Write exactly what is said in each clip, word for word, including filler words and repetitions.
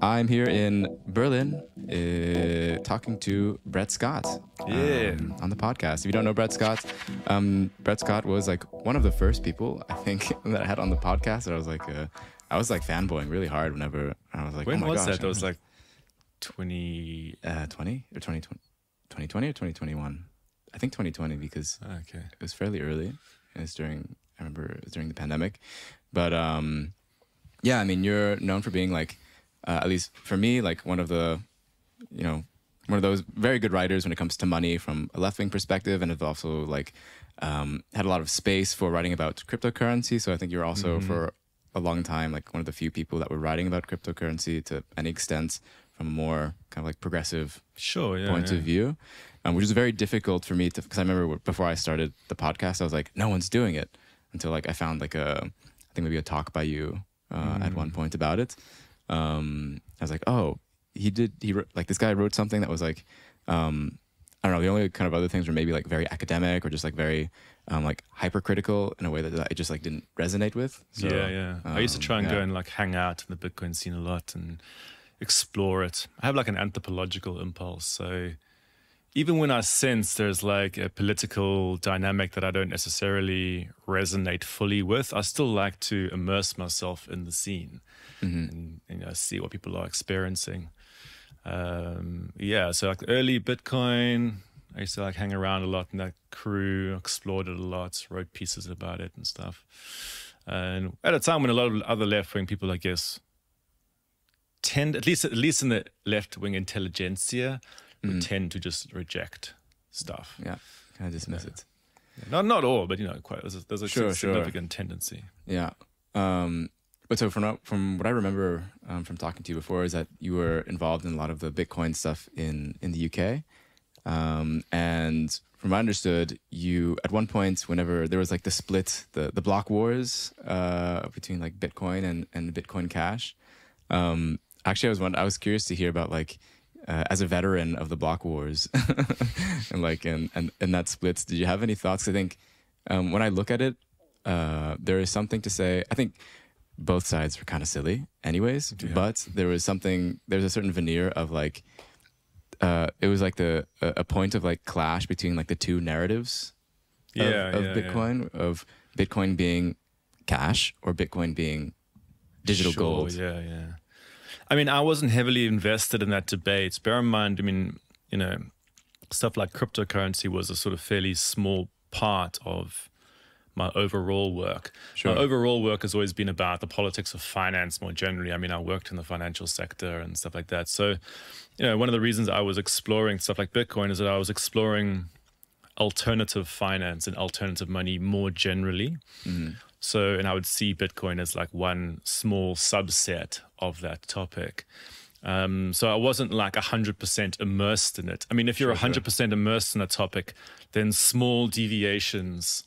I'm here in Berlin uh, talking to Brett Scott um, yeah. on the podcast. If you don't know Brett Scott, um, Brett Scott was like one of the first people, I think, that I had on the podcast. That I was like, uh, I was like fanboying really hard whenever I was like, when oh my was gosh, that? That was like twenty... Uh, twenty or twenty twenty? twenty twenty or twenty twenty-one? I think twenty twenty because okay. it was fairly early. It was during, I remember it was during the pandemic. But um, yeah, I mean, you're known for being like, Uh, at least for me, like one of the, you know, one of those very good writers when it comes to money from a left-wing perspective, and have also like um, had a lot of space for writing about cryptocurrency. So I think you're also mm-hmm. for a long time, like one of the few people that were writing about cryptocurrency to any extent from a more kind of like progressive sure, yeah, point yeah. of view, um, which is very difficult for me to, because I remember before I started the podcast, I was like, no one's doing it until like I found like a, I think maybe a talk by you uh, mm. at one point about it. Um, I was like, oh, he did, he wrote, like this guy wrote something that was like, um, I don't know, the only kind of other things were maybe like very academic or just like very, um, like hypercritical in a way that I just like didn't resonate with. So, yeah, yeah. Um, I used to try and yeah. go and like hang out in the Bitcoin scene a lot and explore it. I have like an anthropological impulse. So even when I sense there's like a political dynamic that I don't necessarily resonate fully with, I still like to immerse myself in the scene mm-hmm. and, you know, see what people are experiencing. Um, yeah, so like early Bitcoin, I used to like hang around a lot in that crew, explored it a lot, wrote pieces about it and stuff. And at a time when a lot of other left-wing people, I guess, tend, at least at least in the left-wing intelligentsia, would mm. tend to just reject stuff. Yeah, kind of dismiss yeah. it. Yeah. Not not all, but you know, quite. There's a, there's a sure, significant sure. tendency. Yeah. Um, but so from from what I remember um, from talking to you before is that you were involved in a lot of the Bitcoin stuff in in the U K, um, and from what I understood, you at one point whenever there was like the split, the the block wars uh, between like Bitcoin and and Bitcoin Cash. Um, actually, I was wondering, I was curious to hear about like. Uh, as a veteran of the block wars and like and, and and that splits, did you have any thoughts? I think um, when I look at it, uh, there is something to say. I think both sides were kind of silly anyways, yeah. but there was something, there's a certain veneer of like, uh, it was like the a, a point of like clash between like the two narratives of, yeah, of yeah, Bitcoin, yeah. of Bitcoin being cash or Bitcoin being digital sure, gold. Yeah, yeah. I mean, I wasn't heavily invested in that debate. Bear in mind, I mean, you know, stuff like cryptocurrency was a sort of fairly small part of my overall work. Sure. My overall work has always been about the politics of finance more generally. I mean, I worked in the financial sector and stuff like that. So, you know, one of the reasons I was exploring stuff like Bitcoin is that I was exploring alternative finance and alternative money more generally. Mm-hmm. So, and I would see Bitcoin as like one small subset of that topic. Um, so I wasn't like one hundred percent immersed in it. I mean, if you're one hundred percent immersed in a topic, then small deviations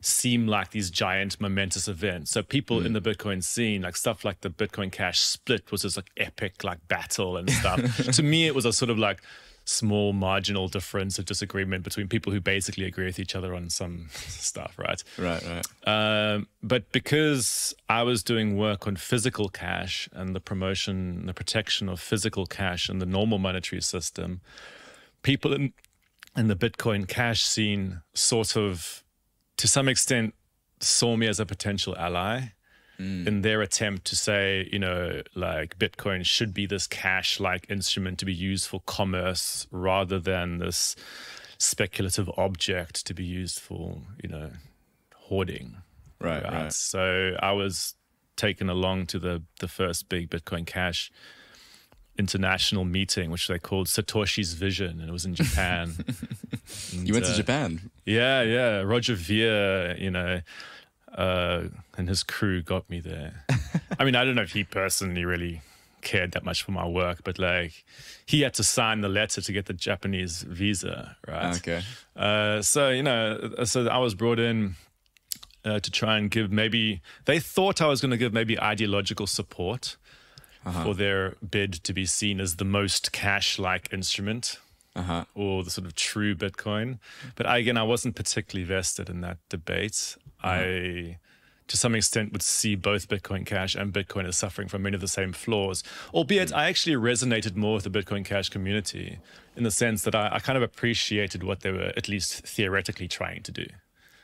seem like these giant momentous events. So people mm. in the Bitcoin scene, like stuff like the Bitcoin Cash split was this like epic like battle and stuff. To me, it was a sort of like small marginal difference of disagreement between people who basically agree with each other on some stuff, right? Right, right. Um, but because I was doing work on physical cash and the promotion and the protection of physical cash in the normal monetary system, people in, in the Bitcoin Cash scene sort of, to some extent, saw me as a potential ally. Mm. In their attempt to say, you know, like Bitcoin should be this cash-like instrument to be used for commerce rather than this speculative object to be used for, you know, hoarding. Right, right. right. So I was taken along to the, the first big Bitcoin Cash international meeting, which they called Satoshi's Vision, and it was in Japan. And, you went to uh, Japan? Yeah, yeah. Roger Ver, you know... Uh, and his crew got me there. I mean, I don't know if he personally really cared that much for my work, but like he had to sign the letter to get the Japanese visa, right? Okay. Uh, so, you know, so I was brought in uh, to try and give maybe, they thought I was going to give maybe ideological support uh-huh. for their bid to be seen as the most cash-like instrument uh-huh. or the sort of true Bitcoin. But I, again, I wasn't particularly vested in that debate. Mm-hmm. I, to some extent, would see both Bitcoin Cash and Bitcoin as suffering from many of the same flaws, albeit mm-hmm. I actually resonated more with the Bitcoin Cash community in the sense that I, I kind of appreciated what they were at least theoretically trying to do.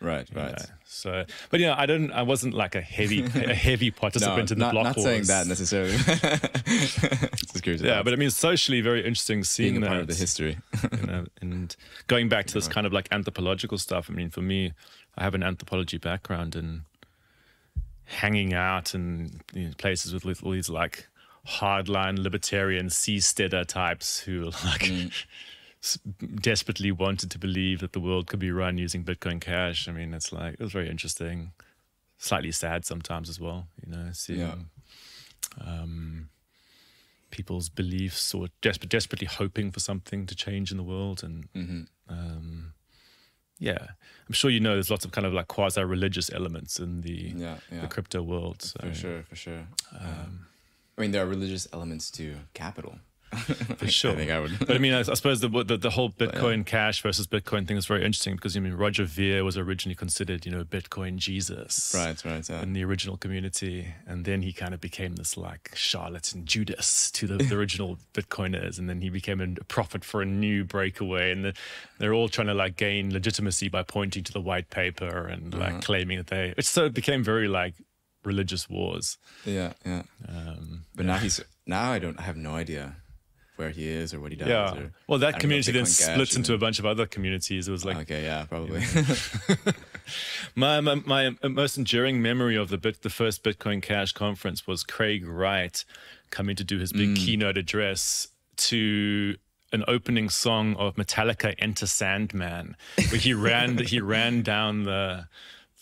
Right, right. Know. So, but you know, I don't. I wasn't like a heavy, a heavy participant no, in the not, block not wars. Not saying that necessarily. Yeah, that. But I mean, socially, very interesting seeing Being a that, part of the history, you know, and going back to this kind of like anthropological stuff. I mean, for me, I have an anthropology background and hanging out in you know, places with, with all these like hardline libertarian seasteader types who like. Mm. Desperately wanted to believe that the world could be run using Bitcoin Cash. I mean, it's like, it was very interesting, slightly sad sometimes as well, you know, seeing yeah. um, people's beliefs or desper desperately hoping for something to change in the world. And mm-hmm. um, yeah, I'm sure, you know, there's lots of kind of like quasi-religious elements in the, yeah, yeah. the crypto world. So, for sure, for sure. Um, I mean, there are religious elements to capital. For sure. I think I would. But I mean, I, I suppose the, the the whole Bitcoin Cash versus Bitcoin thing is very interesting because, you I mean, Roger Ver was originally considered, you know, Bitcoin Jesus. Right, right. Yeah. In the original community. And then he kind of became this like charlatan Judas to the, the original Bitcoiners. And then he became a prophet for a new breakaway. And the, they're all trying to like gain legitimacy by pointing to the white paper and like uh-huh. claiming that they, which so it became very like, religious wars. Yeah, yeah. Um, but yeah. now he's, now I don't, I have no idea. Where he is or what he does. Yeah. Or, well, that community then splits into a bunch of other communities. It was like, okay, yeah, probably. You know. my, my my most enduring memory of the bit, the first Bitcoin Cash conference was Craig Wright coming to do his big mm. keynote address to an opening song of Metallica, Enter Sandman, where he ran he ran down the.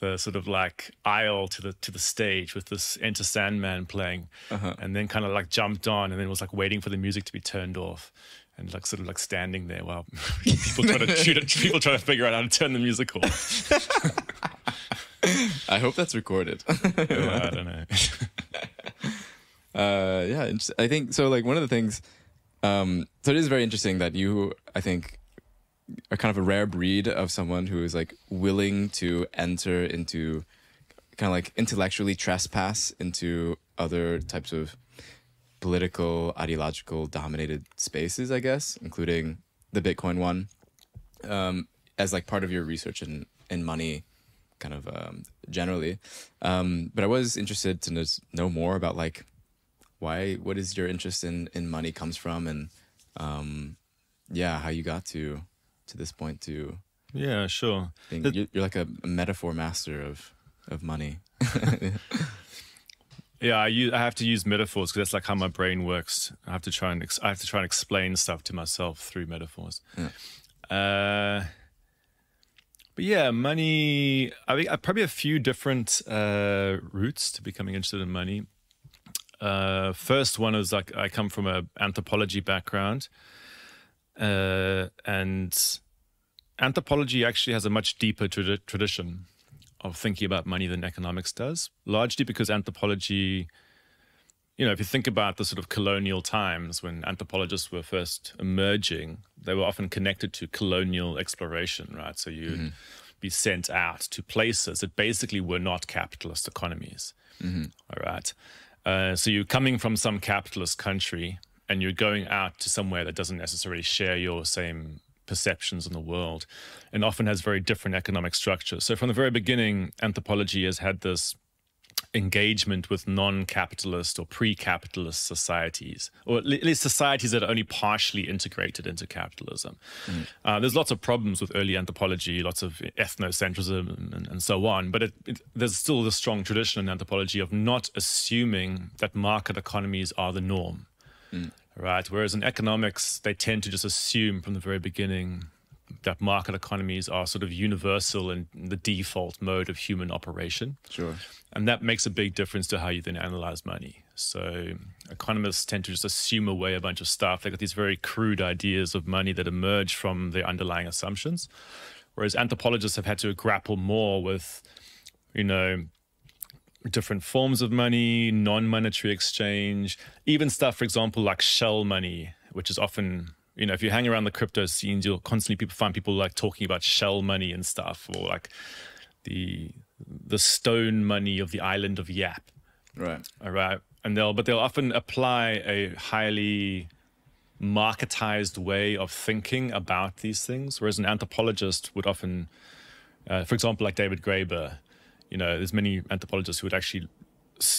the sort of like aisle to the to the stage with this Enter Sandman playing uh-huh. and then kind of like jumped on and then was like waiting for the music to be turned off and like sort of like standing there while people trying to people trying to figure out how to turn the music off. I hope that's recorded. Yeah, I don't know. uh, yeah, I think so. Like one of the things, um, so it is very interesting that you, I think, are kind of a rare breed of someone who is like willing to enter into kind of like intellectually trespass into other types of political, ideological dominated spaces, I guess, including the Bitcoin one, um, as like part of your research in, in money kind of um, generally. Um, but I was interested to know, know more about like why, what is your interest in, in money comes from and um, yeah, how you got to... to this point too. Yeah, sure. It, you're, you're like a, a metaphor master of, of money. Yeah, I, use, I have to use metaphors because that's like how my brain works. I have to try and, ex I have to try and explain stuff to myself through metaphors. Yeah. Uh, but yeah, money, I think probably a few different uh, routes to becoming interested in money. Uh, first one is like, I come from an anthropology background. Uh, and anthropology actually has a much deeper tra tradition of thinking about money than economics does, largely because anthropology, you know, if you think about the sort of colonial times when anthropologists were first emerging, they were often connected to colonial exploration, right? So you'd mm-hmm. be sent out to places that basically were not capitalist economies, mm-hmm. all right? Uh, so you're coming from some capitalist country and you're going out to somewhere that doesn't necessarily share your same perceptions on the world and often has very different economic structures. So from the very beginning, anthropology has had this engagement with non-capitalist or pre-capitalist societies, or at least societies that are only partially integrated into capitalism. Mm. Uh, there's lots of problems with early anthropology, lots of ethnocentrism and, and, and so on, but it, it, there's still this strong tradition in anthropology of not assuming that market economies are the norm. Mm. Right. Whereas in economics, they tend to just assume from the very beginning that market economies are sort of universal and the default mode of human operation. Sure. And that makes a big difference to how you then analyze money. So economists tend to just assume away a bunch of stuff. They've got these very crude ideas of money that emerge from the underlying assumptions. Whereas anthropologists have had to grapple more with, you know, different forms of money, non-monetary exchange, even stuff, for example, like shell money, which is often you know, if you hang around the crypto scenes, you'll constantly people find people like talking about shell money and stuff, or like the the stone money of the island of Yap. Right. All right. And they'll, but they'll often apply a highly marketized way of thinking about these things, whereas an anthropologist would often, uh, for example, like David Graeber, you know, there's many anthropologists who would actually,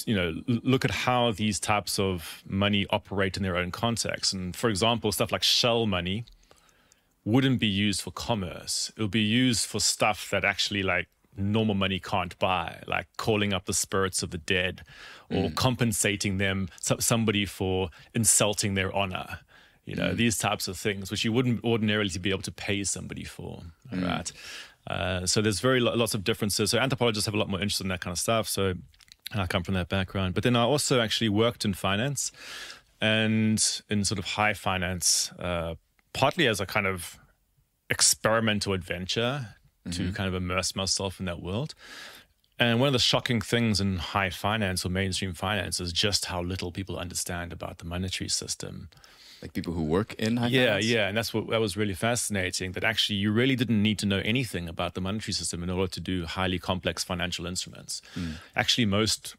you know, look at how these types of money operate in their own context. And for example, stuff like shell money wouldn't be used for commerce. It would be used for stuff that actually like normal money can't buy, like calling up the spirits of the dead or mm. compensating them, somebody for insulting their honor. You know, mm. these types of things, which you wouldn't ordinarily be able to pay somebody for, all mm. right? Uh, so there's very lo lots of differences. So anthropologists have a lot more interest in that kind of stuff. So I come from that background. But then I also actually worked in finance and in sort of high finance, uh, partly as a kind of experimental adventure mm-hmm. to kind of immerse myself in that world. And one of the shocking things in high finance or mainstream finance is just how little people understand about the monetary system. Like people who work in high yeah, finance? Yeah, yeah. And that's what that was really fascinating, that actually you really didn't need to know anything about the monetary system in order to do highly complex financial instruments. Mm. Actually, most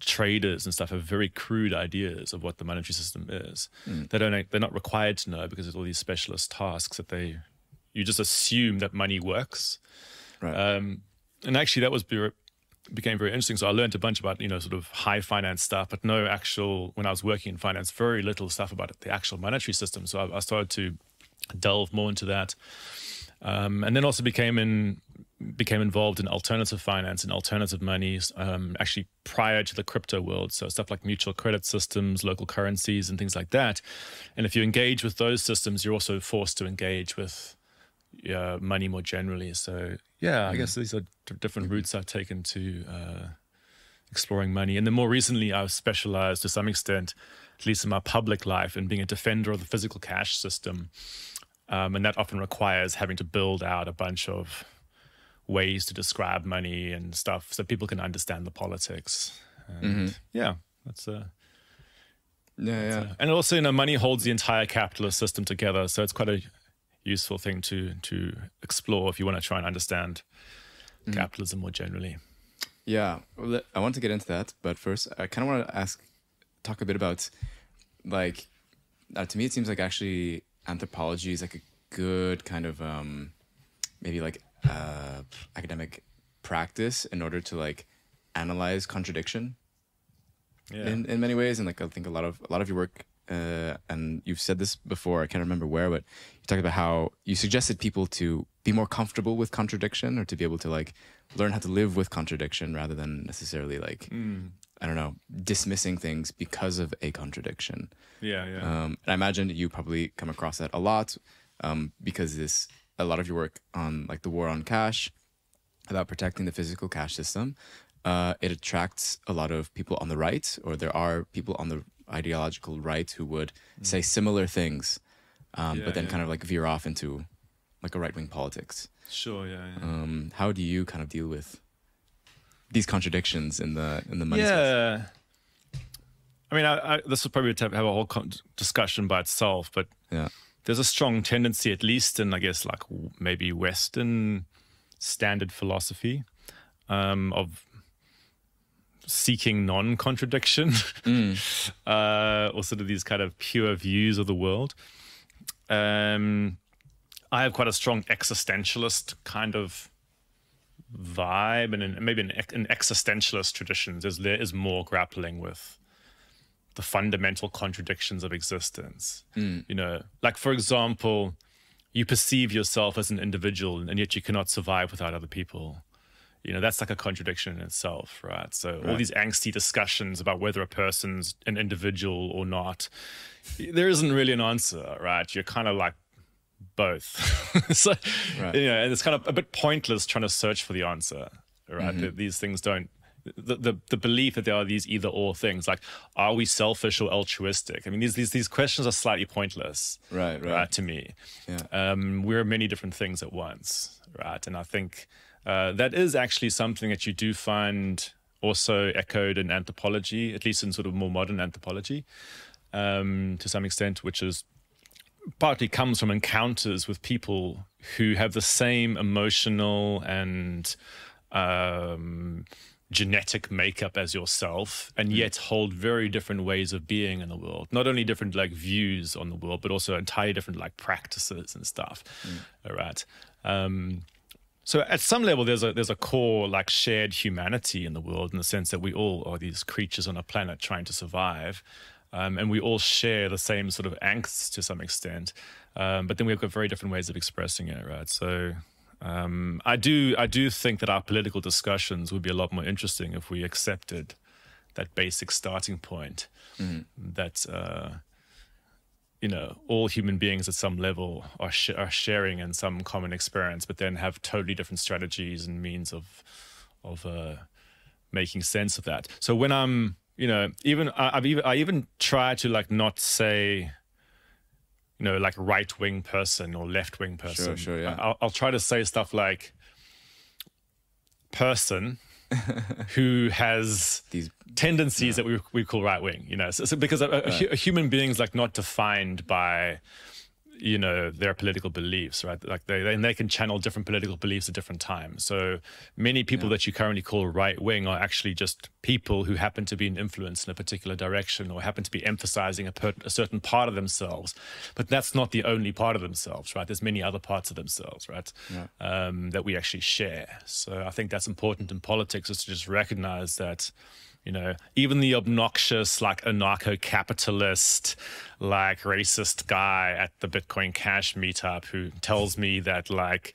traders and stuff have very crude ideas of what the monetary system is. Mm. They don't, they're not required to know because of all these specialist tasks that they, you just assume that money works. Right. Um, and actually that was became very interesting. So I learned a bunch about, you know, sort of high finance stuff, but no actual, when I was working in finance, very little stuff about it, the actual monetary system. So I, I started to delve more into that. Um, and then also became in, became involved in alternative finance and alternative monies, um, actually prior to the crypto world. So stuff like mutual credit systems, local currencies, and things like that. And if you engage with those systems, you're also forced to engage with yeah, money more generally. So yeah, I guess these are different routes I've taken to uh, exploring money. And then more recently, I've specialized to some extent, at least in my public life, in being a defender of the physical cash system. Um, and that often requires having to build out a bunch of ways to describe money and stuff so people can understand the politics. And mm-hmm. yeah, that's a... Yeah, that's yeah. A, and also, you know, money holds the entire capitalist system together. So it's quite a... useful thing to to explore if you want to try and understand mm. capitalism more generally. Yeah, I want to get into that, but first I kind of want to ask, talk a bit about, like, uh, to me it seems like actually anthropology is like a good kind of um, maybe like uh, academic practice in order to like analyze contradiction. Yeah. In in many ways, and like I think a lot of a lot of your work. Uh, and you've said this before, I can't remember where, but you talked about how you suggested people to be more comfortable with contradiction or to be able to like learn how to live with contradiction rather than necessarily like, mm. I don't know, dismissing things because of a contradiction. Yeah, yeah. Um, and I imagine you probably come across that a lot um, because this, a lot of your work on like the war on cash, about protecting the physical cash system, uh, it attracts a lot of people on the right, or there are people on the ideological right who would say similar things, um, yeah, but then yeah. kind of like veer off into like a right-wing politics. Sure, yeah. yeah. Um, how do you kind of deal with these contradictions in the in the money yeah. space? I mean, I, I, this would probably have a whole con discussion by itself, but yeah. there's a strong tendency, at least in I guess like maybe Western standard philosophy, um, of seeking non-contradiction, mm. uh, or sort of these kind of pure views of the world. Um, I have quite a strong existentialist kind of vibe, and in, maybe in, in existentialist traditions, is there is more grappling with the fundamental contradictions of existence. Mm. You know, like for example, you perceive yourself as an individual, and yet you cannot survive without other people. You know, that's like a contradiction in itself, right? So right. all these angsty discussions about whether a person's an individual or not, there isn't really an answer, right? You're kind of like both. so, right. you know, and it's kind of a bit pointless trying to search for the answer, right? Mm-hmm. These things don't, the, the, the belief that there are these either or things, like, are we selfish or altruistic? I mean, these, these, these questions are slightly pointless, right, right. right to me. Yeah. Um, we're many different things at once, right? And I think... Uh, that is actually something that you do find also echoed in anthropology, at least in sort of more modern anthropology, um, to some extent, which is partly comes from encounters with people who have the same emotional and um, genetic makeup as yourself, and yet hold very different ways of being in the world. Not only different like views on the world, but also entirely different like practices and stuff. Mm. All right. Um, so at some level, there's a there's a core like shared humanity in the world, in the sense that we all are these creatures on a planet trying to survive. Um, and we all share the same sort of angst to some extent, um, but then we've got very different ways of expressing it, right? So um, I do I do think that our political discussions would be a lot more interesting if we accepted that basic starting point, mm-hmm. that uh, you know, all human beings at some level are sh are sharing in some common experience, but then have totally different strategies and means of of uh, making sense of that. So when I'm You know, even I've even I even try to like not say, you know, like right wing person or left wing person. Sure, sure, yeah. I'll, I'll try to say stuff like person who has these tendencies yeah. that we we call right wing. You know, so, so because a, a, right. a human being's like not defined by, you know, their political beliefs, right? Like they, they and they can channel different political beliefs at different times. So many people yeah. that you currently call right wing are actually just people who happen to be an influence in a particular direction, or happen to be emphasizing a, per a certain part of themselves. But that's not the only part of themselves, right? There's many other parts of themselves, right? Yeah. Um, that we actually share. So I think that's important in politics, is to just recognize that, you know, even the obnoxious, like anarcho-capitalist, like racist guy at the Bitcoin Cash meetup who tells me that, like,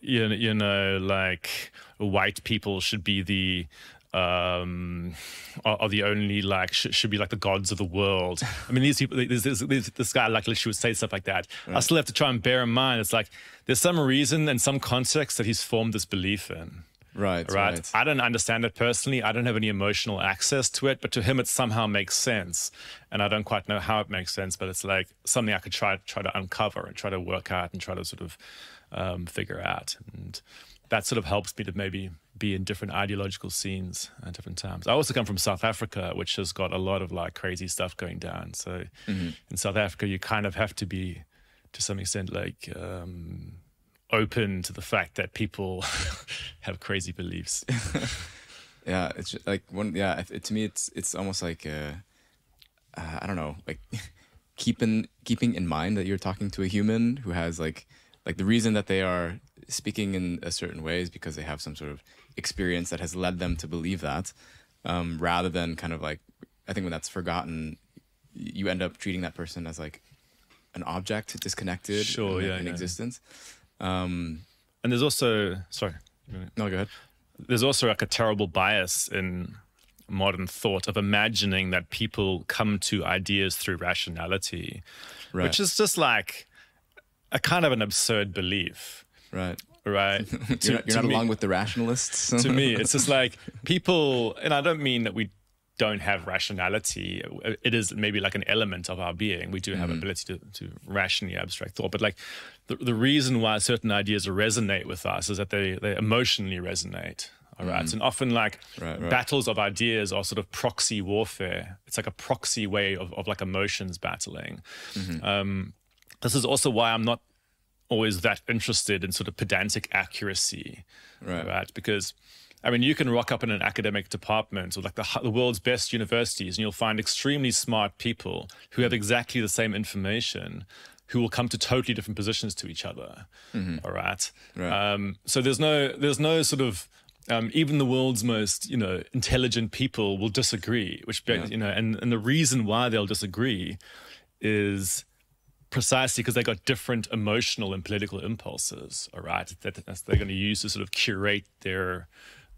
you know, you know, like white people should be the um, are, are the only like sh should be like the gods of the world. I mean, these people, this, this, this guy, like, literally would say stuff like that. Right. I still have to try and bear in mind, it's like there's some reason and some context that he's formed this belief in. Right, right, right. I don't understand it personally. I don't have any emotional access to it, but to him it somehow makes sense. And I don't quite know how it makes sense, but it's like something I could try, try to uncover and try to work out and try to sort of um, figure out. And that sort of helps me to maybe be in different ideological scenes at different times. I also come from South Africa, which has got a lot of like crazy stuff going down. So mm-hmm. in South Africa, you kind of have to be, to some extent, like... Um, open to the fact that people have crazy beliefs. Yeah, it's just like one. Yeah, it, to me, it's it's almost like uh, uh, I don't know, like keeping keeping in mind that you're talking to a human who has like like the reason that they are speaking in a certain way is because they have some sort of experience that has led them to believe that, um, rather than kind of like, I think when that's forgotten, you end up treating that person as like an object disconnected sure, in, yeah, in yeah. existence. Um, and there's also, sorry, no, go ahead. There's also like a terrible bias in modern thought of imagining that people come to ideas through rationality, right. which is just like a kind of an absurd belief. Right. Right. You're to, not, you're to not me, along with the rationalists. To me, it's just like people, and I don't mean that we don't have rationality. It is maybe like an element of our being. We do have mm-hmm. an ability to, to rationally abstract thought, but like the, the reason why certain ideas resonate with us is that they, they emotionally resonate. All right. Mm-hmm. And often like right, right. battles of ideas are sort of proxy warfare. It's like a proxy way of, of like emotions battling. Mm-hmm. Um, this is also why I'm not always that interested in sort of pedantic accuracy, right? right? Because I mean, you can rock up in an academic department or like the, the world's best universities, and you'll find extremely smart people who have exactly the same information, who will come to totally different positions to each other. Mm-hmm. All right. Right. Um, so there's no, there's no sort of um, even the world's most, you know, intelligent people will disagree. Which yeah. you know, and and the reason why they'll disagree is precisely because they got different emotional and political impulses. All right, that, that they're going to use to sort of curate their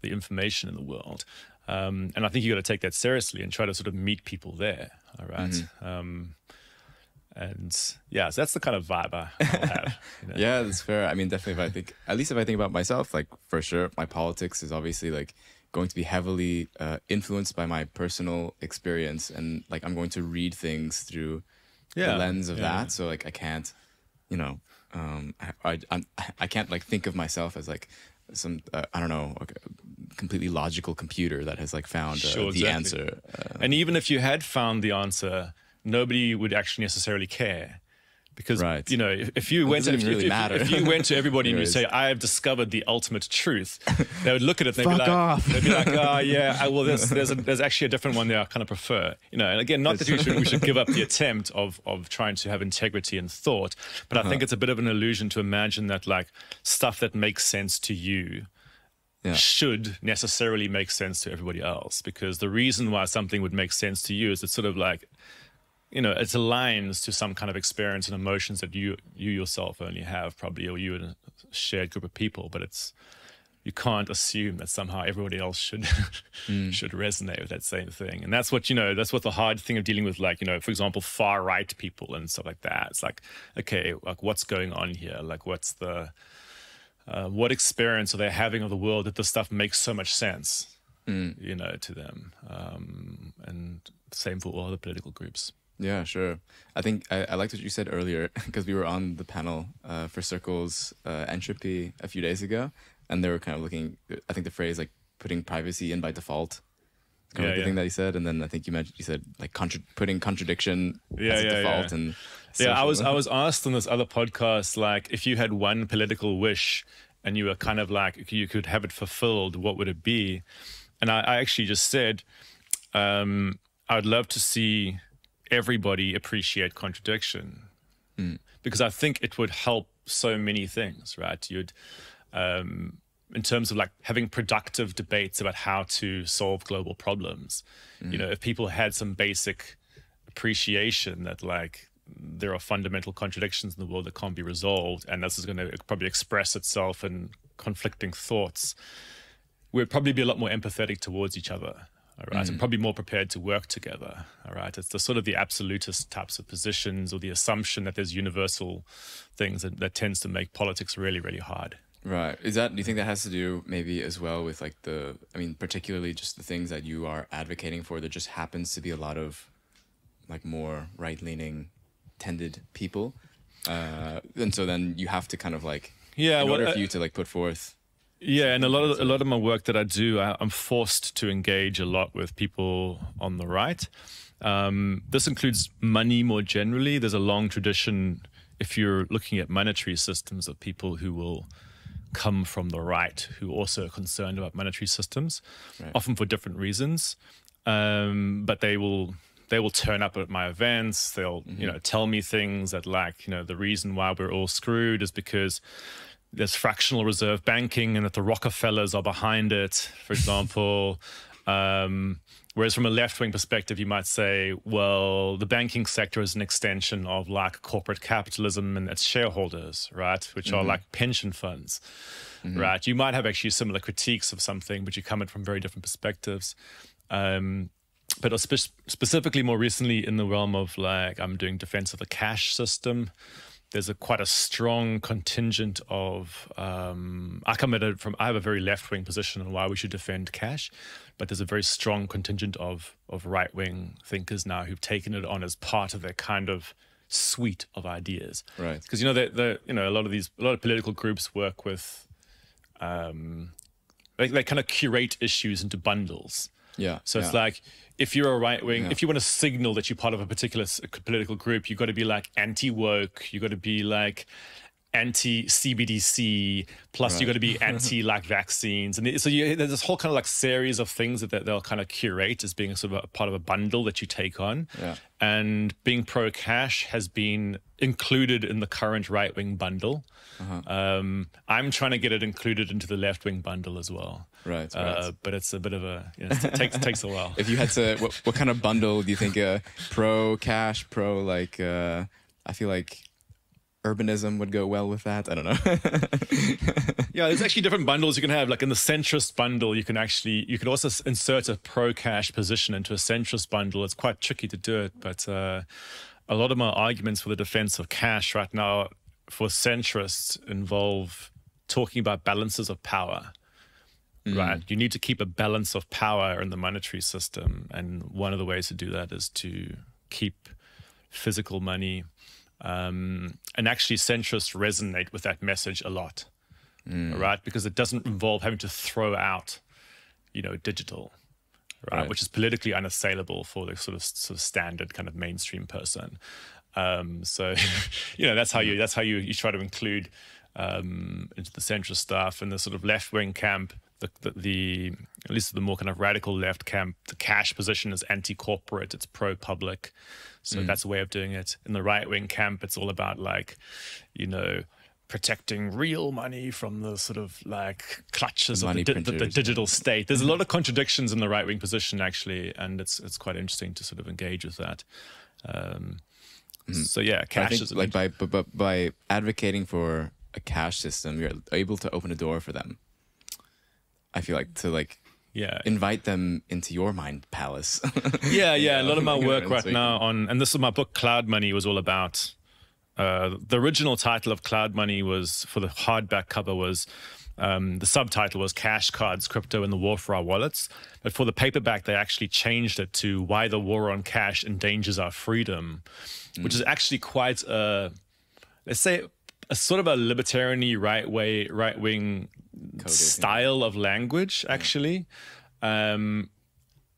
the information in the world. Um, and I think you got to take that seriously and try to sort of meet people there. All right. Mm-hmm. um, and yeah, so that's the kind of vibe I, I'll have. You know? Yeah, that's fair. I mean, definitely if I think, at least if I think about myself, like for sure, my politics is obviously like going to be heavily uh, influenced by my personal experience. And like, I'm going to read things through yeah. the lens of yeah. that. So like, I can't, you know, um, I, I, I'm, I can't like think of myself as like, some uh, I don't know, a completely logical computer that has like found uh, sure, the exactly. answer. Uh, and even if you had found the answer, nobody would actually necessarily care, because right. you know if, if you went to, if, really if, if you went to everybody and you say I have discovered the ultimate truth, they would look at it and they'd be like, off. they'd be like, oh yeah, I, well there's there's, a, there's actually a different one there I kind of prefer, you know. And again, not that we should, we should give up the attempt of of trying to have integrity in thought, but I uh-huh. think it's a bit of an illusion to imagine that like stuff that makes sense to you. Yeah. Should necessarily make sense to everybody else, because the reason why something would make sense to you is it's sort of like, you know, it aligns to some kind of experience and emotions that you you yourself only have probably, or you and a shared group of people. But it's you can't assume that somehow everybody else should mm. should resonate with that same thing. And that's what, you know, that's what the hard thing of dealing with, like, you know, for example, far right people and stuff like that. It's like, okay, like what's going on here? Like what's the Uh, what experience are they having of the world that this stuff makes so much sense, mm. you know, to them? Um, and same for all other political groups. Yeah, sure. I think I, I liked what you said earlier, because we were on the panel uh, for Circles uh, Entropy a few days ago, and they were kind of looking, I think the phrase like putting privacy in by default. Kind yeah, of the yeah. thing that he said, and then I think you mentioned you said like contra putting contradiction yeah, as a yeah, default, yeah. and social. yeah. I was I was asked on this other podcast, like, if you had one political wish and you were kind of like you could have it fulfilled, what would it be? And I, I actually just said, um, I'd love to see everybody appreciate contradiction, mm. because I think it would help so many things, right? You'd. Um, in terms of like having productive debates about how to solve global problems. Mm. You know, if people had some basic appreciation that like there are fundamental contradictions in the world that can't be resolved, and this is going to probably express itself in conflicting thoughts, we'd probably be a lot more empathetic towards each other. All right. Mm. And probably more prepared to work together. All right. It's the sort of the absolutist types of positions or the assumption that there's universal things that, that tends to make politics really, really hard. Right. Is that, do you think that has to do maybe as well with like the, I mean, particularly just the things that you are advocating for, there just happens to be a lot of like more right-leaning tended people. Uh, and so then you have to kind of like, yeah, in well, order for you to like put forth. Yeah. And a lot of, a lot of my work that I do, I, I'm forced to engage a lot with people on the right. Um, this includes money more generally. There's a long tradition, if you're looking at monetary systems, of people who will come from the right, who also are concerned about monetary systems, right. often for different reasons. Um, but they will they will turn up at my events. They'll mm-hmm. you know tell me things that like you know the reason why we're all screwed is because there's fractional reserve banking and that the Rockefellers are behind it, for example. Um, whereas from a left-wing perspective, you might say, well, the banking sector is an extension of like corporate capitalism and its shareholders, right? Which mm-hmm. are like pension funds, mm-hmm. right? You might have actually similar critiques of something, but you come at it from very different perspectives. Um, but spe- specifically more recently in the realm of like, I'm doing defense of the cash system. There's a quite a strong contingent of, um, I come at it from, I have a very left-wing position on why we should defend cash, but there's a very strong contingent of, of right-wing thinkers now who've taken it on as part of their kind of suite of ideas. Right. Because, you know, they're, they're, you know, a lot of these, a lot of political groups work with, um, they, they kind of curate issues into bundles. Yeah. So it's yeah. like, if you're a right wing, yeah. if you want to signal that you're part of a particular political group, you've got to be like anti-woke, you've got to be like anti-C B D C, plus right. you've got to be anti-like vaccines. And so you, there's this whole kind of like series of things that they'll kind of curate as being sort of a part of a bundle that you take on. Yeah. And being pro-cash has been included in the current right-wing bundle. Uh-huh. um, I'm trying to get it included into the left-wing bundle as well. Right, right. Uh, but it's a bit of a, you know, it takes, takes a while. If you had to, what, what kind of bundle do you think uh, pro-cash, pro like, uh, I feel like urbanism would go well with that? I don't know. Yeah, there's actually different bundles you can have. Like in the centrist bundle, you can actually, you can also insert a pro-cash position into a centrist bundle. It's quite tricky to do it, but uh, a lot of my arguments for the defense of cash right now for centrists involve talking about balances of power. Mm. Right? You need to keep a balance of power in the monetary system. And one of the ways to do that is to keep physical money. Um, and actually centrists resonate with that message a lot, mm. right? Because it doesn't involve having to throw out, you know, digital, right? right. Which is politically unassailable for the sort of, sort of standard kind of mainstream person. Um, so, you know, that's how you that's how you, you try to include um, into the central stuff and the sort of left wing camp. The, the, the at least the more kind of radical left camp, the cash position is anti-corporate, it's pro-public, so mm. that's a way of doing it. In the right-wing camp, it's all about like, you know, protecting real money from the sort of like clutches the of the, the, the digital state. There's a lot of contradictions in the right-wing position actually, and it's it's quite interesting to sort of engage with that. Um, mm. So yeah, cash think, is like by by by advocating for a cash system, you're able to open a door for them. I feel like to like yeah invite them into your mind palace. yeah, yeah. A lot of my work right now on, and this is my book Cloudmoney was all about. Uh, the original title of Cloudmoney was for the hardback cover was um, the subtitle was Cash, Cards, Crypto, and the War for Our Wallets. But for the paperback, they actually changed it to Why the War on Cash Endangers Our Freedom, mm. which is actually quite a, let's say, a sort of a libertarian-y right way, right wing. Coded, style yeah. of language actually yeah. um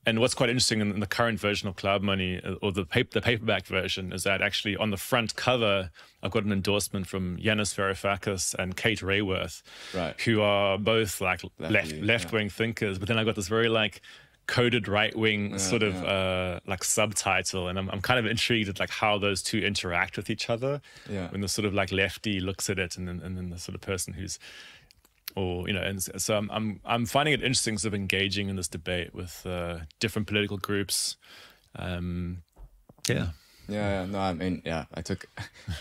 and what's quite interesting in, in the current version of Cloudmoney or the paper the paperback version is that actually on the front cover I've got an endorsement from Yanis Varoufakis and Kate Raworth, right, who are both like left left, left wing yeah. thinkers, but then I got this very like coded right wing yeah, sort of yeah. uh like subtitle, and I'm, I'm kind of intrigued at like how those two interact with each other yeah when the sort of like lefty looks at it and then and then the sort of person who's Or you know, and so I'm I'm I'm finding it interesting, sort of engaging in this debate with uh, different political groups. Um, yeah. yeah, yeah, no, I mean, yeah, I took,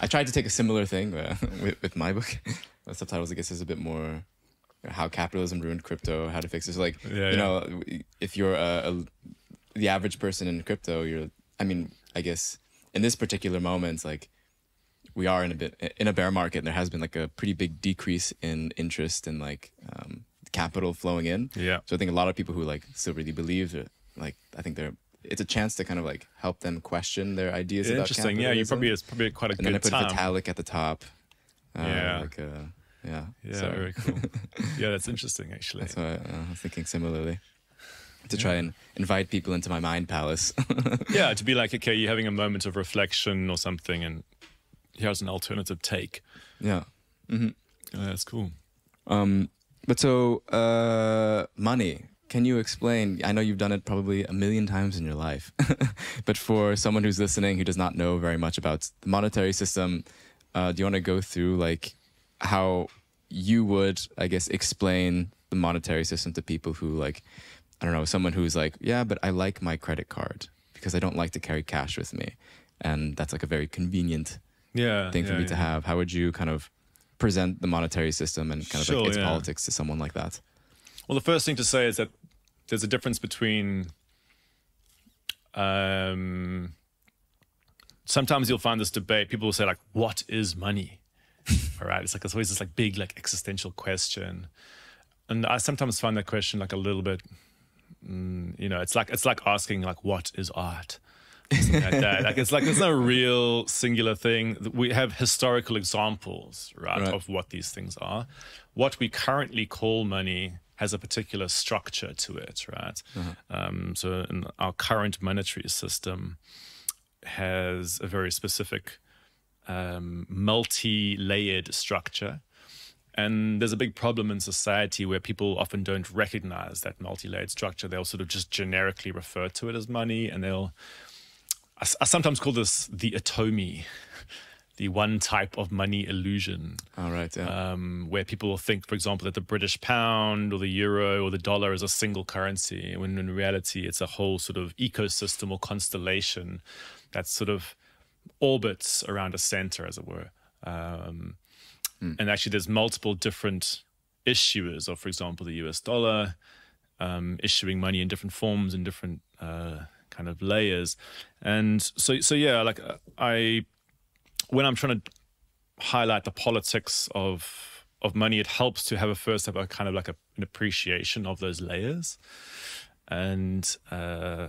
I tried to take a similar thing uh, with, with my book. The subtitles, I guess, is a bit more you know, how capitalism ruined crypto, how to fix it. So like, yeah, you yeah. know, if you're a, a, the average person in crypto, you're, I mean, I guess in this particular moment, like. We are in a bit in a bear market, and there has been like a pretty big decrease in interest and like um, capital flowing in. Yeah. So I think a lot of people who like still really believe it, like I think they're it's a chance to kind of like help them question their ideas. About capitalism. Interesting. Yeah, you probably it's probably quite a and good time. And then I put time. Vitalik at the top. Uh, yeah. Like a, yeah. Yeah. So. Very cool. Yeah, that's interesting actually. That's what I, uh, I was thinking similarly. To try and invite people into my mind palace. Yeah, to be like, okay, you're having a moment of reflection or something, and. Here's an alternative take. Yeah, mm-hmm. oh, that's cool. Um, but so uh, money. Can you explain? I know you've done it probably a million times in your life, but for someone who's listening who does not know very much about the monetary system, uh, do you want to go through like how you would, I guess, explain the monetary system to people who like, I don't know, someone who's like, yeah, but I like my credit card because I don't like to carry cash with me, and that's like a very convenient. Yeah, thing for yeah, me yeah. to have. How would you kind of present the monetary system and kind of sure, like its yeah. politics to someone like that? Well, the first thing to say is that there's a difference between. Um, sometimes you'll find this debate. People will say like, "What is money?" All right, it's like it's always this like big like existential question, and I sometimes find that question like a little bit. Mm, you know, it's like it's like asking like, "What is art?" Like that. Like it's like there's no real singular thing. We have historical examples, right, right, of what these things are. What we currently call money has a particular structure to it, right? Uh-huh. um, so in our current monetary system has a very specific um, multi-layered structure. And there's a big problem in society where people often don't recognize that multi-layered structure. They'll sort of just generically refer to it as money, and they'll... I sometimes call this the atomy, the one type of money illusion. All right, yeah. Um, where people think, for example, that the British pound or the euro or the dollar is a single currency, when in reality it's a whole sort of ecosystem or constellation that sort of orbits around a center, as it were. Um, mm. And actually there's multiple different issuers of, for example, the U S dollar, um, issuing money in different forms and different... Uh, kind of layers. And so so yeah, like I when I'm trying to highlight the politics of of money, it helps to have a first have a kind of like a, an appreciation of those layers. And uh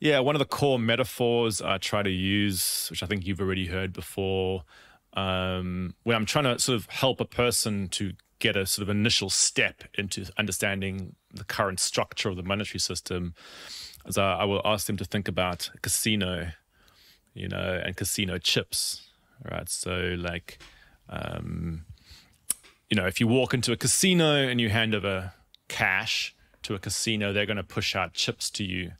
yeah, one of the core metaphors I try to use, which I think you've already heard before, um when I'm trying to sort of help a person to get a sort of initial step into understanding the current structure of the monetary system, as I, I will ask them to think about a casino you know, and casino chips, right? So like, um, you know, if you walk into a casino and you hand over cash to a casino, they're going to push out chips to you.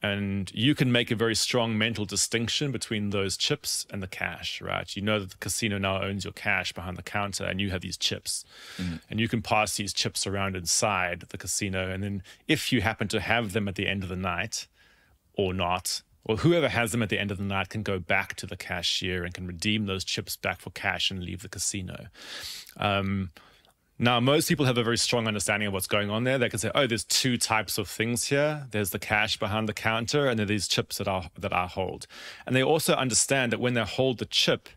And you can make a very strong mental distinction between those chips and the cash, right? You know that the casino now owns your cash behind the counter and you have these chips. Mm-hmm. And you can pass these chips around inside the casino. And then if you happen to have them at the end of the night or not, or whoever has them at the end of the night can go back to the cashier and can redeem those chips back for cash and leave the casino. Um, Now, most people have a very strong understanding of what's going on there. They can say, oh, there's two types of things here. There's the cash behind the counter and there are these chips that I, that I hold. And they also understand that when they hold the chip,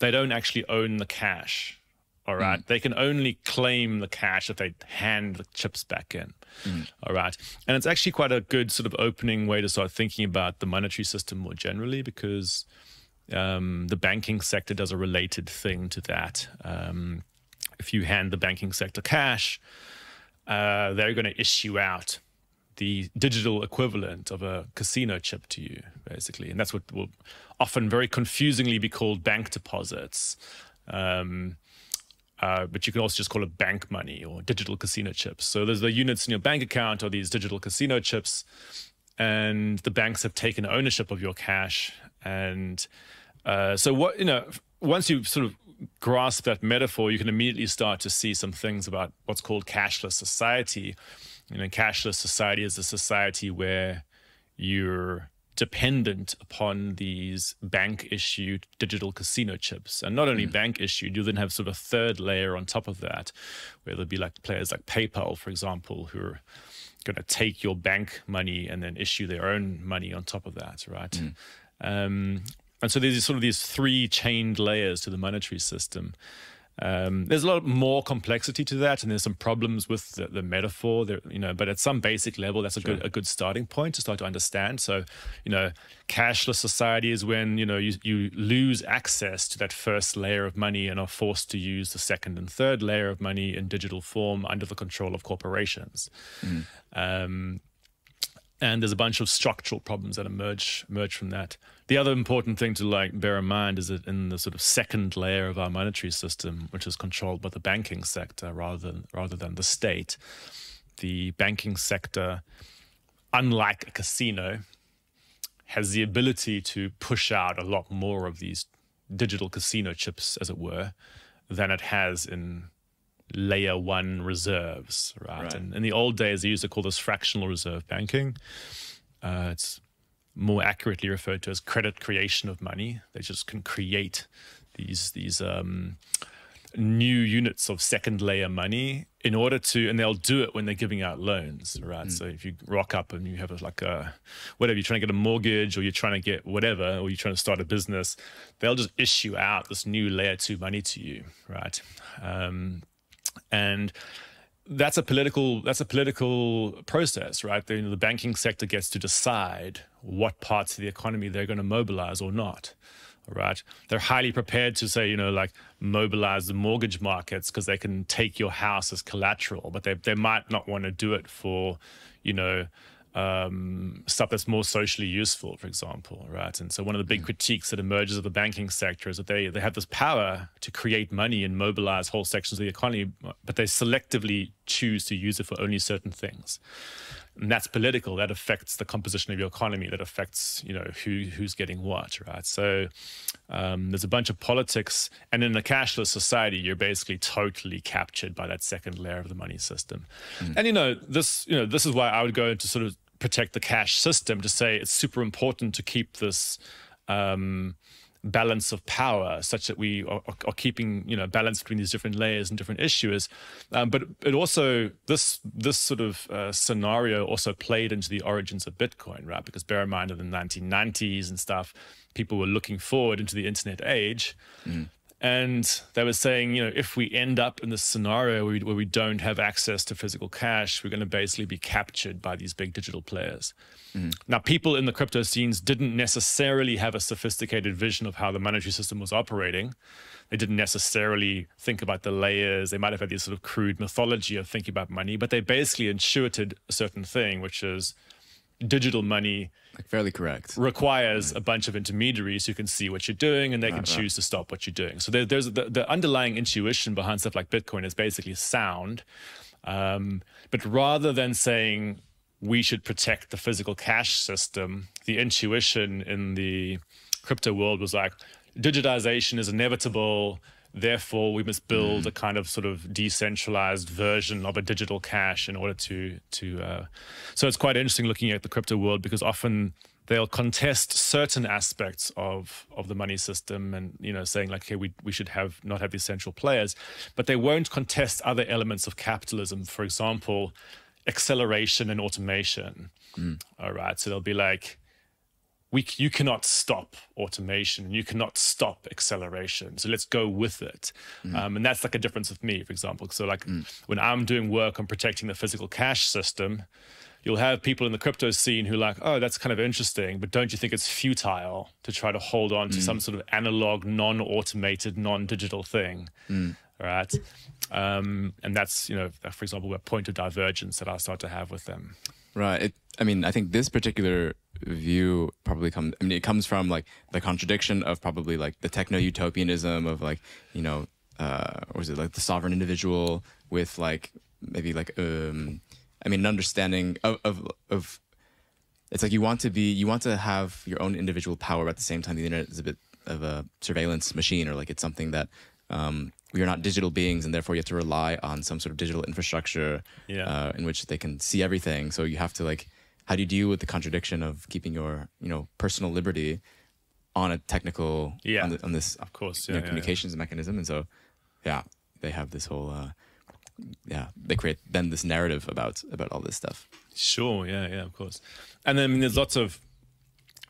they don't actually own the cash, all right? Mm. They can only claim the cash if they hand the chips back in, mm. all right? And it's actually quite a good sort of opening way to start thinking about the monetary system more generally, because um, the banking sector does a related thing to that. Um, If you hand the banking sector cash, uh, they're going to issue out the digital equivalent of a casino chip to you, basically. And that's what will often very confusingly be called bank deposits. Um, uh, but you can also just call it bank money or digital casino chips. So there's the units in your bank account or these digital casino chips, and the banks have taken ownership of your cash. And uh, so what, you know, once you sort of grasp that metaphor, you can immediately start to see some things about what's called cashless society. You know, cashless society is a society where you're dependent upon these bank-issued digital casino chips. And not only mm. bank-issued, you then have sort of a third layer on top of that, where there'll be like players like PayPal, for example, who are going to take your bank money and then issue their own money on top of that, right? Mm. Um, And so there's sort of these three chained layers to the monetary system. Um, there's a lot more complexity to that, and there's some problems with the, the metaphor, there, you know, but at some basic level, that's a sure. good a good starting point to start to understand. So, you know, cashless society is when, you know, you, you lose access to that first layer of money and are forced to use the second and third layer of money in digital form under the control of corporations. Mm. Um, And there's a bunch of structural problems that emerge, emerge from that. The other important thing to like bear in mind is that in the sort of second layer of our monetary system, which is controlled by the banking sector rather than, rather than the state, the banking sector, unlike a casino, has the ability to push out a lot more of these digital casino chips, as it were, than it has in layer one reserves, right? right. And in the old days, they used to call this fractional reserve banking. Uh, it's more accurately referred to as credit creation of money. They just can create these these um, new units of second layer money in order to, and they'll do it when they're giving out loans, right? Mm. So if you rock up and you have a, like a, whatever, you're trying to get a mortgage or you're trying to get whatever, or you're trying to start a business, they'll just issue out this new layer two money to you, right? Um, And that's a political that's a political process, right? The, you know, the banking sector gets to decide what parts of the economy they're going to mobilize or not, right? They're highly prepared to say, you know, like mobilize the mortgage markets because they can take your house as collateral, but they they might not want to do it for, you know, um, stuff that's more socially useful, for example, right? And so one of the big critiques that emerges of the banking sector is that they, they have this power to create money and mobilize whole sections of the economy, but they selectively choose to use it for only certain things. And that's political. That affects the composition of your economy. That affects, you know, who, who's getting what, right? So um, there's a bunch of politics. And in a cashless society, you're basically totally captured by that second layer of the money system. Mm. And, you know, this, you know, this is why I would go into sort of protect the cash system, to say it's super important to keep this um, balance of power such that we are, are keeping, you know, balance between these different layers and different issuers. Um, but it also, this this sort of uh, scenario also played into the origins of Bitcoin, right? Because bear in mind, in the nineteen nineties and stuff, people were looking forward into the internet age. Mm. And they were saying, you know, if we end up in this scenario where we, where we don't have access to physical cash, we're going to basically be captured by these big digital players. Mm. Now, people in the crypto scenes didn't necessarily have a sophisticated vision of how the monetary system was operating. They didn't necessarily think about the layers. They might have had this sort of crude mythology of thinking about money, but they basically intuited a certain thing, which is digital money, like fairly correct, requires right. a bunch of intermediaries who can see what you're doing, and they right, can choose right. to stop what you're doing. So there, there's the, the underlying intuition behind stuff like Bitcoin is basically sound. Um, but rather than saying we should protect the physical cash system, the intuition in the crypto world was like, digitization is inevitable. Therefore, we must build mm. a kind of sort of decentralized version of a digital cash in order to, to uh, so it's quite interesting looking at the crypto world, because often they'll contest certain aspects of, of the money system and, you know, saying like, hey, we, we should have not have these central players, but they won't contest other elements of capitalism. For example, acceleration and automation. Mm. All right. So they'll be like, We, you cannot stop automation, you cannot stop acceleration. So let's go with it. Mm. Um, and that's like a difference with me, for example. So like mm. when I'm doing work on protecting the physical cash system, you'll have people in the crypto scene who are like, oh, that's kind of interesting, but don't you think it's futile to try to hold on to mm. some sort of analog, non-automated, non-digital thing? Mm. All right. Um, and that's, you know, for example, a point of divergence that I start to have with them. Right. It, I mean, I think this particular view probably comes, I mean, it comes from like the contradiction of probably like the techno-utopianism of like, you know, uh, or is it like the sovereign individual with like, maybe like, um, I mean, an understanding of, of, of, it's like you want to be, you want to have your own individual power, but at the same time, the internet is a bit of a surveillance machine, or like it's something that, um, you're not digital beings, and therefore you have to rely on some sort of digital infrastructure yeah. uh, in which they can see everything. So you have to like, how do you deal with the contradiction of keeping your, you know, personal liberty on a technical, yeah. on, the, on this of course, yeah, you know, yeah, communications yeah. mechanism? And so, yeah, they have this whole, uh, yeah, they create then this narrative about about all this stuff. Sure, yeah, yeah, of course. And then I mean, there's lots of,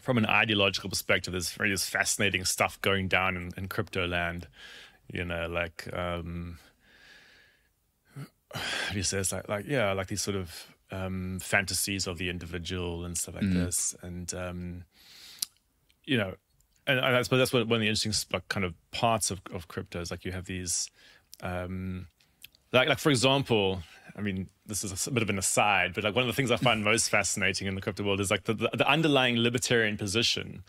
from an ideological perspective, there's really this fascinating stuff going down in, in crypto land. You know, like, um, how do you say this? Like, like, yeah, like these sort of um, fantasies of the individual and stuff like mm. this. And, um, you know, and I suppose that's what, one of the interesting like, kind of parts of, of crypto is like you have these, um, like, like, for example, I mean, this is a bit of an aside, but like one of the things I find most fascinating in the crypto world is like the, the, the underlying libertarian position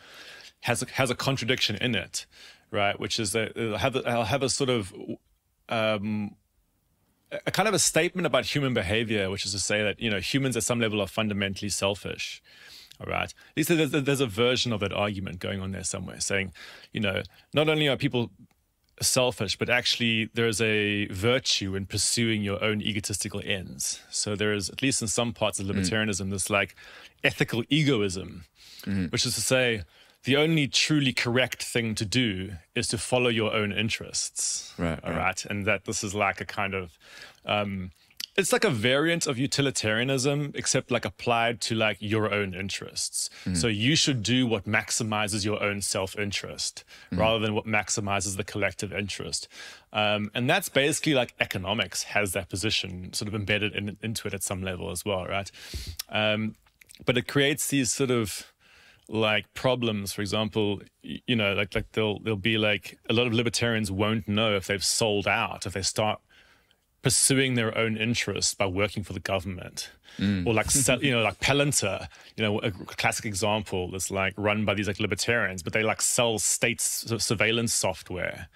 has a, has a contradiction in it. Right, which is that I'll have, I'll have a sort of um, a kind of a statement about human behavior, which is to say that, you know, humans at some level are fundamentally selfish. All right, at least there's, there's a version of that argument going on there somewhere, saying, you know, not only are people selfish, but actually there is a virtue in pursuing your own egotistical ends. So there is, at least in some parts of libertarianism, mm. this like ethical egoism, mm. which is to say, the only truly correct thing to do is to follow your own interests, right? All right, right? And that this is like a kind of, um, it's like a variant of utilitarianism, except like applied to like your own interests. Mm-hmm. So you should do what maximizes your own self-interest mm-hmm. rather than what maximizes the collective interest. Um, and that's basically like economics has that position sort of embedded in, into it at some level as well, right? Um, but it creates these sort of, like problems, for example, you know, like like they'll they'll be like a lot of libertarians won't know if they've sold out if they start pursuing their own interests by working for the government, mm. or like sell, you know, like Palantir, you know, a classic example that's like run by these like libertarians, but they like sell state surveillance software,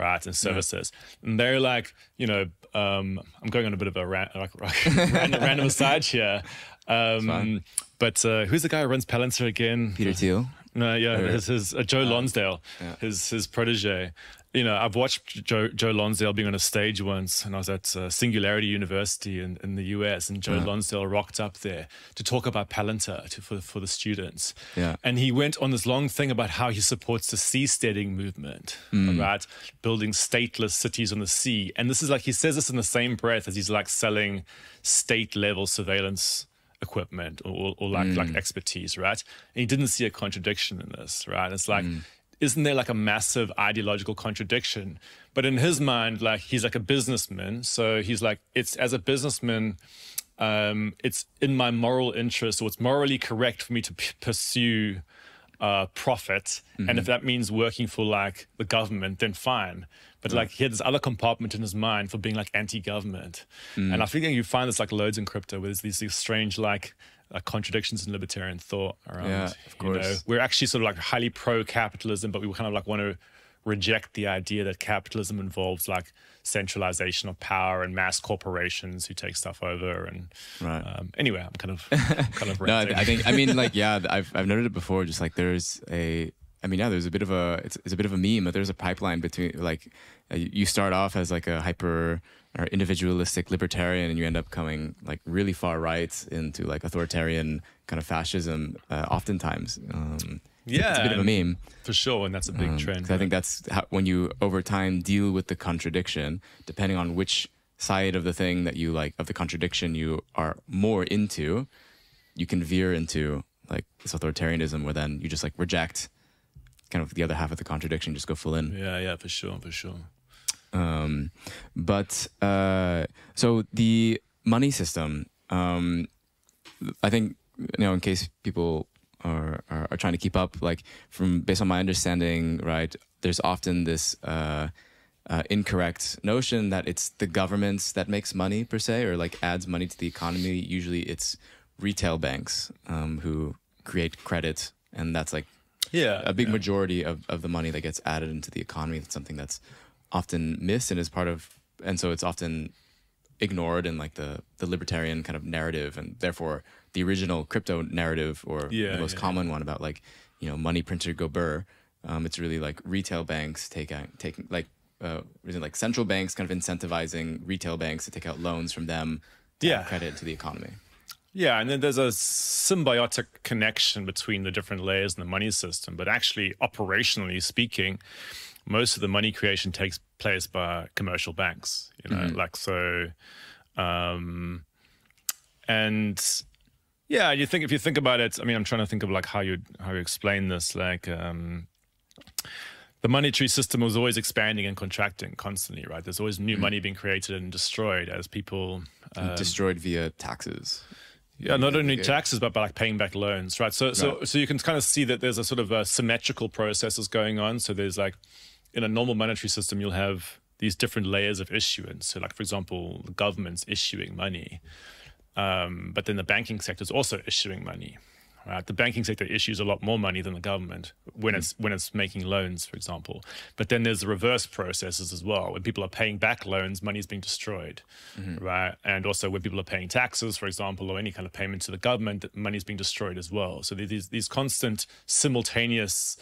right, and services, yeah. and they're like, you know, um, I'm going on a bit of a ran like, like, random, random aside here. Um, but uh, who's the guy who runs Palantir again? Peter Thiel. No, yeah, his, his uh, Joe Lonsdale, uh, yeah. his his protege. You know, I've watched Joe Joe Lonsdale being on a stage once, and I was at uh, Singularity University in, in the U S, and Joe uh-huh. Lonsdale rocked up there to talk about Palantir to, for for the students. Yeah, and he went on this long thing about how he supports the seasteading movement, mm. right? Building stateless cities on the sea, and this is like he says this in the same breath as he's like selling state level surveillance equipment or, or like, mm. like expertise, right? And he didn't see a contradiction in this, right? It's like, mm. isn't there like a massive ideological contradiction? But in his mind, like he's like a businessman. So he's like, it's as a businessman, um, it's in my moral interest, or it's morally correct for me to p pursue uh, profit. Mm-hmm. And if that means working for like the government, then fine. But like he had this other compartment in his mind for being like anti-government. Mm. And I think you find this like loads in crypto, where there's these, these strange like uh, contradictions in libertarian thought around, yeah, of course. You know, we're actually sort of like highly pro-capitalism, but we kind of like want to reject the idea that capitalism involves like centralization of power and mass corporations who take stuff over. And right. um, anyway, I'm kind of I'm kind of. No, I think I mean like yeah, I've I've noted it before. Just like there's a, I mean yeah, there's a bit of a it's, it's a bit of a meme, but there's a pipeline between like you start off as like a hyper or individualistic libertarian, and you end up coming like really far right into like authoritarian kind of fascism, uh, oftentimes. Um, Yeah, it's a bit of a meme for sure, and that's a big um, trend. Right? I think that's how, when you over time deal with the contradiction, depending on which side of the thing that you like, of the contradiction you are more into, you can veer into like this authoritarianism, where then you just like reject kind of the other half of the contradiction, just go full in. Yeah, yeah, for sure, for sure. Um, but uh, so the money system, um, I think you know, in case people. Or are trying to keep up, like from based on my understanding, right? There's often this uh, uh, incorrect notion that it's the government that makes money per se, or like adds money to the economy. Usually, it's retail banks um, who create credit, and that's like yeah, a big yeah. majority of of the money that gets added into the economy. That's something that's often missed and is part of, and so it's often ignored in like the the libertarian kind of narrative, and therefore. The original crypto narrative, or yeah, the most yeah, common yeah. one about like, you know, money printer Gobert, um, it's really like retail banks take out, taking like, uh, like central banks kind of incentivizing retail banks to take out loans from them, to yeah, credit to the economy. Yeah, and then there's a symbiotic connection between the different layers in the money system, but actually operationally speaking, most of the money creation takes place by commercial banks, you know, mm-hmm. like so, um, and. Yeah, you think if you think about it, I mean, I'm trying to think of like how you how you explain this. Like, um, the monetary system was always expanding and contracting constantly, right? There's always new mm-hmm. money being created and destroyed as people um, destroyed via taxes. Yeah, not only taxes, but by like paying back loans, right? So, right. so, so you can kind of see that there's a sort of a symmetrical processes going on. So there's like, in a normal monetary system, you'll have these different layers of issuance. So, like for example, the government's issuing money. Um, but then the banking sector is also issuing money, right? The banking sector issues a lot more money than the government when mm. it's when it's making loans, for example. But then there's the reverse processes as well. When people are paying back loans, money is being destroyed, mm-hmm. right? And also when people are paying taxes, for example, or any kind of payment to the government, money is being destroyed as well. So these these constant simultaneous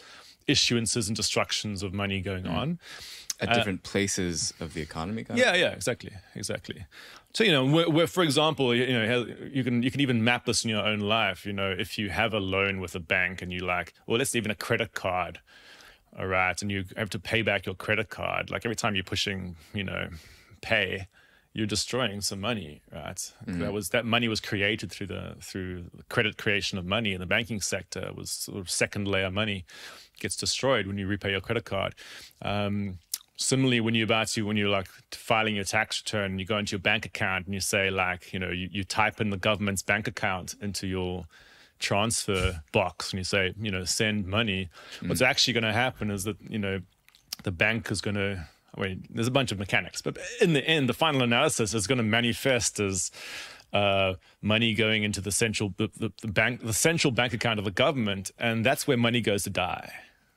issuances and destructions of money going mm. on. At different uh, places of the economy. Kind yeah, of? yeah, exactly, exactly. So you know, where, where, for example, you know, you can you can even map this in your own life. You know, if you have a loan with a bank and you like, well, let's say even a credit card, all right, and you have to pay back your credit card. Like every time you're pushing, you know, pay, you're destroying some money, right? Mm-hmm. That was that money was created through the through credit creation of money in the banking sector. Was sort of second layer money gets destroyed when you repay your credit card. Um, Similarly, when you're about to, when you're like filing your tax return, you go into your bank account and you say like, you know, you, you type in the government's bank account into your transfer box and you say, you know, send money. Mm. What's actually going to happen is that, you know, the bank is going to, I mean, there's a bunch of mechanics, but in the end, the final analysis is going to manifest as uh, money going into the central, the, the, the bank, the central bank account of the government. And that's where money goes to die.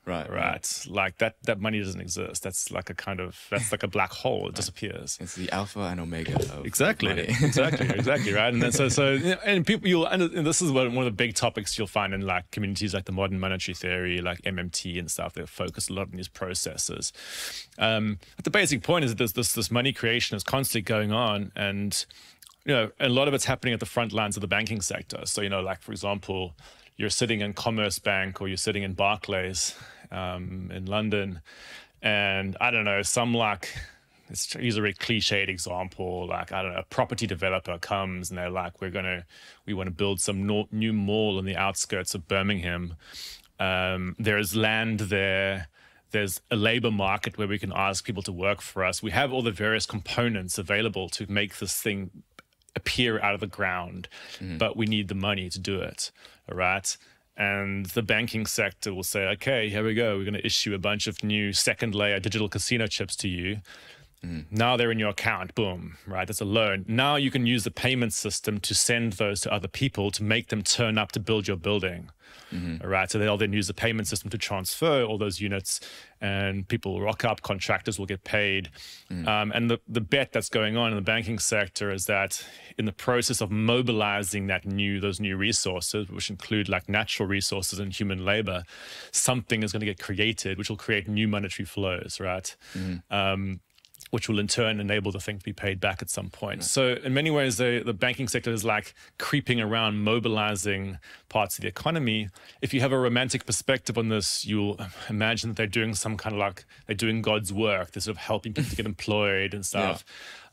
Right, right. Like that, that money doesn't exist. That's like a kind of, that's like a black hole. It right. disappears. It's the alpha and omega. Of exactly, exactly, exactly. Right. And then so, so, you know, and people, you'll, and this is one of the big topics you'll find in like communities like the modern monetary theory, like M M T and stuff. They focus a lot on these processes. Um, but the basic point is that there's this, this money creation is constantly going on, and you know, a lot of it's happening at the front lines of the banking sector. So you know, like for example. You're sitting in Commerce Bank or you're sitting in Barclays um, in London, and I don't know, some like, let's use a really cliched example, like I don't know, a property developer comes and they're like, we're gonna, we want to build some no, new mall on the outskirts of Birmingham. Um, there is land there. There's a labor market where we can ask people to work for us. We have all the various components available to make this thing appear out of the ground, mm-hmm. but we need the money to do it, all right? And the banking sector will say, okay, here we go. We're going to issue a bunch of new second layer digital casino chips to you. Mm. Now they're in your account, boom, right? That's a loan. Now you can use the payment system to send those to other people to make them turn up to build your building, mm-hmm. right? So they'll then use the payment system to transfer all those units, and people will rock up, contractors will get paid. Mm. Um, and the, the bet that's going on in the banking sector is that in the process of mobilizing that new, those new resources, which include like natural resources and human labor, something is going to get created, which will create new monetary flows, right? Mm. Um, which will in turn enable the thing to be paid back at some point. Yeah. So in many ways, the, the banking sector is like creeping around, mobilizing parts of the economy. If you have a romantic perspective on this, you'll imagine that they're doing some kind of like, they're doing God's work. They're sort of helping people to get employed and stuff.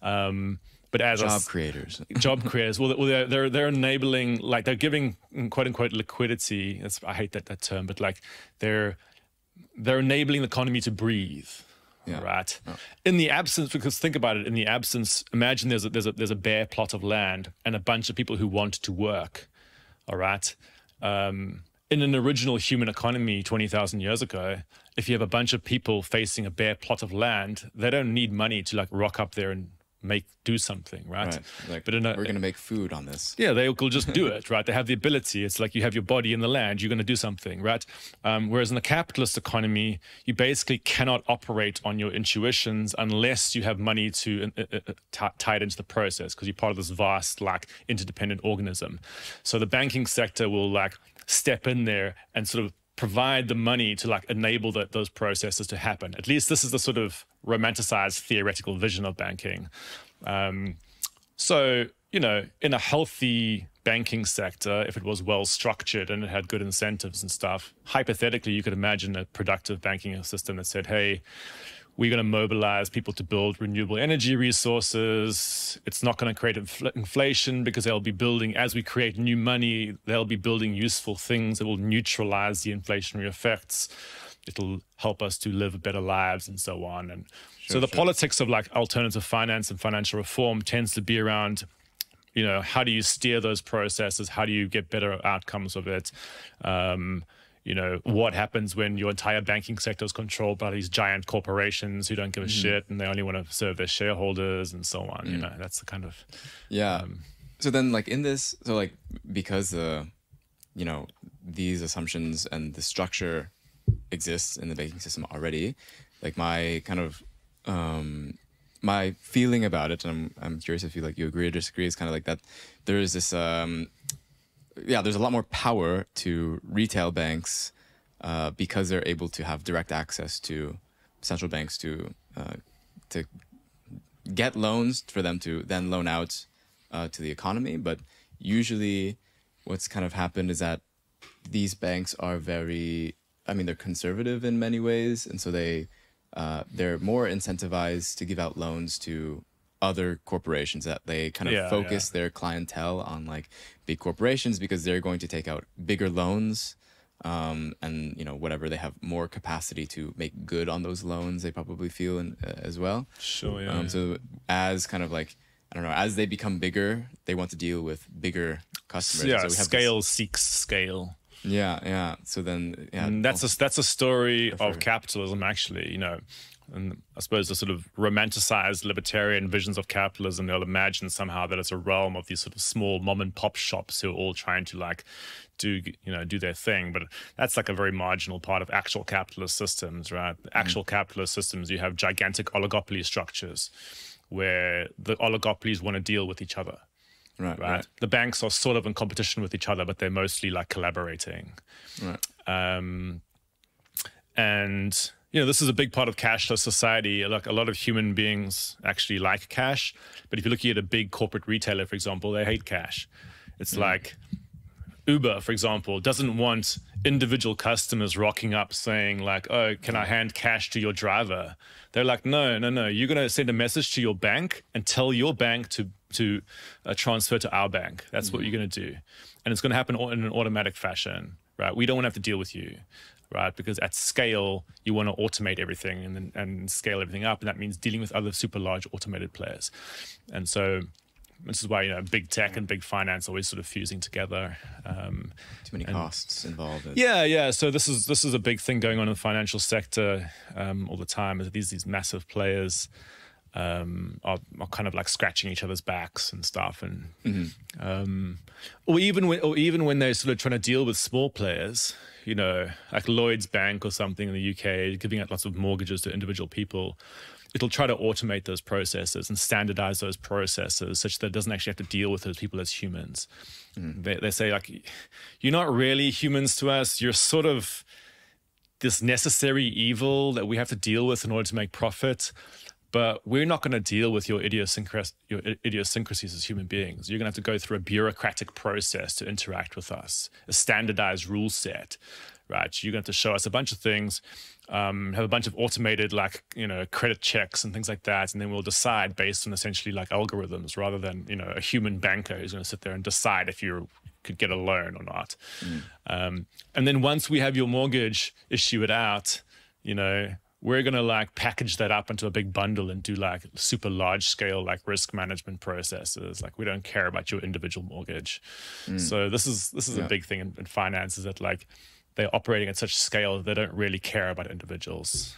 Yeah. Um, but as job creators, job creators, well, they're, they're, they're enabling, like they're giving quote unquote liquidity. That's, I hate that, that term, but like they're, they're enabling the economy to breathe. Yeah. Right. Yeah. In the absence, because think about it, in the absence, imagine there's a, there's a, there's a bare plot of land and a bunch of people who want to work. All right. Um, in an original human economy twenty thousand years ago, if you have a bunch of people facing a bare plot of land, they don't need money to like rock up there and make, do something, right? Right. Like, but in a, we're going to make food on this. Yeah, they'll just do it, right? They have the ability. It's like you have your body in the land, you're going to do something, right? Um, whereas in a capitalist economy, you basically cannot operate on your intuitions unless you have money to uh, tied into the process, because you're part of this vast, like, interdependent organism. So the banking sector will, like, step in there and sort of provide the money to like enable that those processes to happen. At least this is the sort of romanticized theoretical vision of banking. Um, so, you know, in a healthy banking sector, if it was well structured and it had good incentives and stuff, hypothetically, you could imagine a productive banking system that said, hey, we're going to mobilize people to build renewable energy resources. It's not going to create infl inflation because they'll be building, as we create new money, they'll be building useful things that will neutralize the inflationary effects. It'll help us to live better lives and so on. And sure, so the sure. politics of like alternative finance and financial reform tends to be around, you know, how do you steer those processes? How do you get better outcomes of it? Um, You know, what happens when your entire banking sector is controlled by these giant corporations who don't give a mm-hmm. shit and they only want to serve their shareholders and so on. Mm-hmm. You know, that's the kind of... Yeah. Um, so then like in this, so like because the, you know, these assumptions and the structure exists in the banking system already, like my kind of, um, my feeling about it, and I'm, I'm curious if you like, you agree or disagree, is kind of like that there is this... Um, yeah, there's a lot more power to retail banks uh, because they're able to have direct access to central banks to uh, to get loans for them to then loan out uh, to the economy. But usually what's kind of happened is that these banks are very, I mean, they're conservative in many ways. And so they, uh, they're more incentivized to give out loans to other corporations, that they kind of yeah, focus yeah. their clientele on like big corporations because they're going to take out bigger loans um, and, you know, whatever, they have more capacity to make good on those loans, they probably feel in, uh, as well. Sure, yeah, um, yeah. So as kind of like, I don't know, as they become bigger, they want to deal with bigger customers. Yeah, so we have scale this, seeks scale. Yeah, yeah. So then... yeah, and that's, a, that's a story prefer. of capitalism, actually, you know. And I suppose the sort of romanticized libertarian visions of capitalism, they'll imagine somehow that it's a realm of these sort of small mom and pop shops who are all trying to like do, you know, do their thing. But that's like a very marginal part of actual capitalist systems, right? Actual mm. capitalist systems, you have gigantic oligopoly structures where the oligopolies want to deal with each other. Right, right, right. The banks are sort of in competition with each other, but they're mostly like collaborating. Right. Um, and... you know, this is a big part of cashless society. Like a lot of human beings actually like cash, but if you're looking at a big corporate retailer, for example, they hate cash. It's mm. like Uber, for example, doesn't want individual customers rocking up saying like, oh, can I hand cash to your driver? They're like, no, no, no. You're going to send a message to your bank and tell your bank to to uh, transfer to our bank. That's mm. what you're going to do. And it's going to happen in an automatic fashion, right? We don't want to have to deal with you. Right, because at scale you want to automate everything and and scale everything up, and that means dealing with other super large automated players. And so this is why, you know, big tech and big finance are always sort of fusing together. Um, Too many and, costs involved. Yeah, yeah. So this is this is a big thing going on in the financial sector um, all the time. Is these these massive players um, are, are kind of like scratching each other's backs and stuff, and mm-hmm. um, or even when, or even when they're sort of trying to deal with small players, you know, like Lloyd's Bank or something in the U K, giving out lots of mortgages to individual people. It'll try to automate those processes and standardize those processes such that it doesn't actually have to deal with those people as humans. Mm. They, they say, like, you're not really humans to us. You're sort of this necessary evil that we have to deal with in order to make profit. But we're not going to deal with your, idiosyncras your idiosyncrasies as human beings. You're going to have to go through a bureaucratic process to interact with us, a standardized rule set. Right, you're going to have to show us a bunch of things, um, have a bunch of automated, like, you know, credit checks and things like that, and then we'll decide based on essentially like algorithms, rather than, you know, a human banker who's going to sit there and decide if you could get a loan or not. Mm. Um, and then once we have your mortgage, issue it out, you know, we're going to like package that up into a big bundle and do like super large scale like risk management processes. Like, we don't care about your individual mortgage. Mm. So this is this is yeah. a big thing in, in finance, is that like, they're operating at such scale that they don't really care about individuals.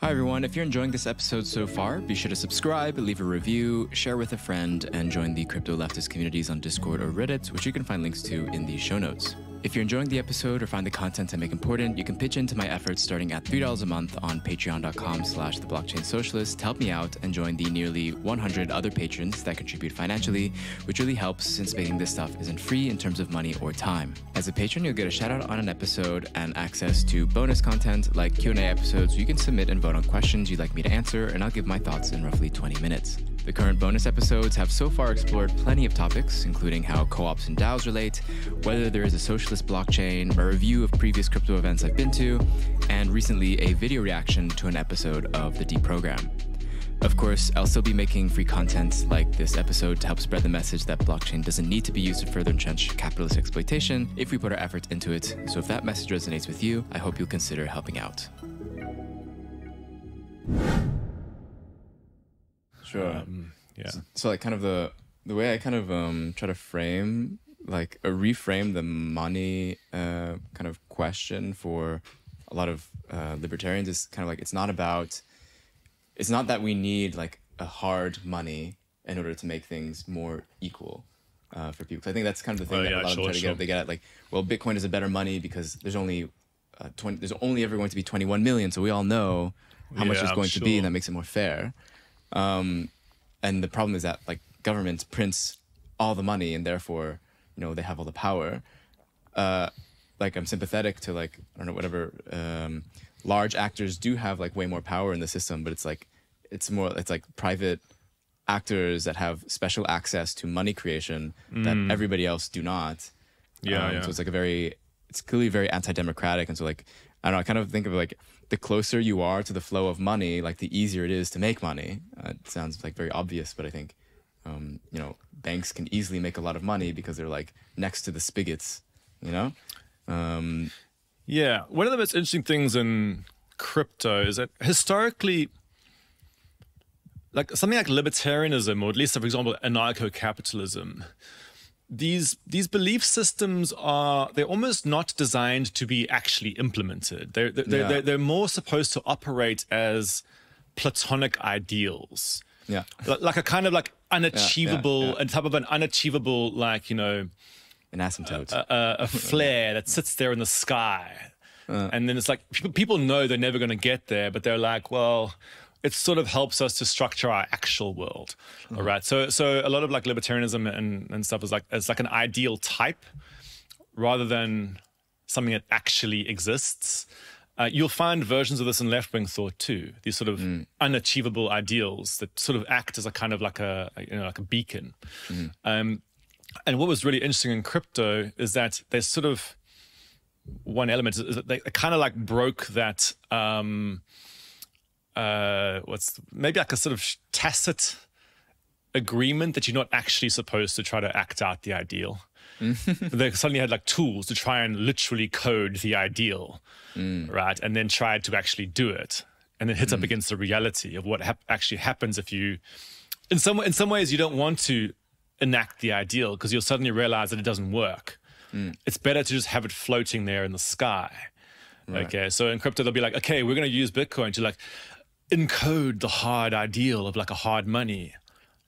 Hi everyone, if you're enjoying this episode so far, be sure to subscribe, leave a review, share with a friend, and join the crypto leftist communities on Discord or Reddit, which you can find links to in the show notes. If you're enjoying the episode or find the content I make important, you can pitch into my efforts starting at three dollars a month on patreon.com slash the blockchain socialist to help me out and join the nearly one hundred other patrons that contribute financially, which really helps since making this stuff isn't free in terms of money or time. As a patron, you'll get a shout out on an episode and access to bonus content like Q and A episodes, so you can submit and vote on questions you'd like me to answer, and I'll give my thoughts in roughly twenty minutes. The current bonus episodes have so far explored plenty of topics, including how co-ops and DAOs relate, whether there is a socialist blockchain, a review of previous crypto events I've been to, and recently a video reaction to an episode of The Deprogram. Of course, I'll still be making free content like this episode to help spread the message that blockchain doesn't need to be used to further entrench capitalist exploitation if we put our efforts into it. So if that message resonates with you, I hope you'll consider helping out. Sure. Um, yeah. So, so like kind of the the way I kind of um try to frame like a reframe the money uh kind of question for a lot of uh, libertarians is kind of like, it's not about it's not that we need like a hard money in order to make things more equal uh, for people. So I think that's kind of the thing oh, that yeah, a lot sure, of them try sure. to get. They get at like, well, Bitcoin is a better money because there's only uh, twenty there's only ever going to be twenty-one million, so we all know how yeah, much it's going sure. to be, and that makes it more fair. Um, and the problem is that like government prints all the money, and therefore, you know, they have all the power. Uh, like I'm sympathetic to like, I don't know, whatever, um, large actors do have like way more power in the system, but it's like, it's more, it's like private actors that have special access to money creation mm. that everybody else do not. Yeah, um, yeah. So it's like a very, it's clearly very anti-democratic. And so like, I don't know, I kind of think of like, the closer you are to the flow of money, like the easier it is to make money. Uh, it sounds like very obvious, but I think, um, you know, banks can easily make a lot of money because they're like next to the spigots, you know? Um, yeah. One of the most interesting things in crypto is that historically, like something like libertarianism, or at least, for example, anarcho-capitalism, These these belief systems are they're almost not designed to be actually implemented. They're they're, yeah. they're they're more supposed to operate as platonic ideals. Yeah, like a kind of like unachievable yeah, yeah, yeah. and type of an unachievable like you know, an asymptote, a, a, a flare that sits there in the sky, uh, and then it's like people know they're never going to get there, but they're like, well, it sort of helps us to structure our actual world. Mm-hmm. All right. So so a lot of like libertarianism and, and stuff is like it's like an ideal type rather than something that actually exists. Uh, you'll find versions of this in left-wing thought too. These sort of mm. unachievable ideals that sort of act as a kind of like a you know like a beacon. Mm-hmm. Um, and what was really interesting in crypto is that there's sort of one element is that they kind of like broke that um Uh, what's maybe like a sort of tacit agreement that you're not actually supposed to try to act out the ideal. They suddenly had like tools to try and literally code the ideal, mm. right? And then try to actually do it, and then hit mm. up against the reality of what ha actually happens if you, in some in some ways, you don't want to enact the ideal because you'll suddenly realize that it doesn't work. Mm. It's better to just have it floating there in the sky. Right. Okay, so in crypto they'll be like, okay, we're going to use Bitcoin to like. encode the hard ideal of like a hard money.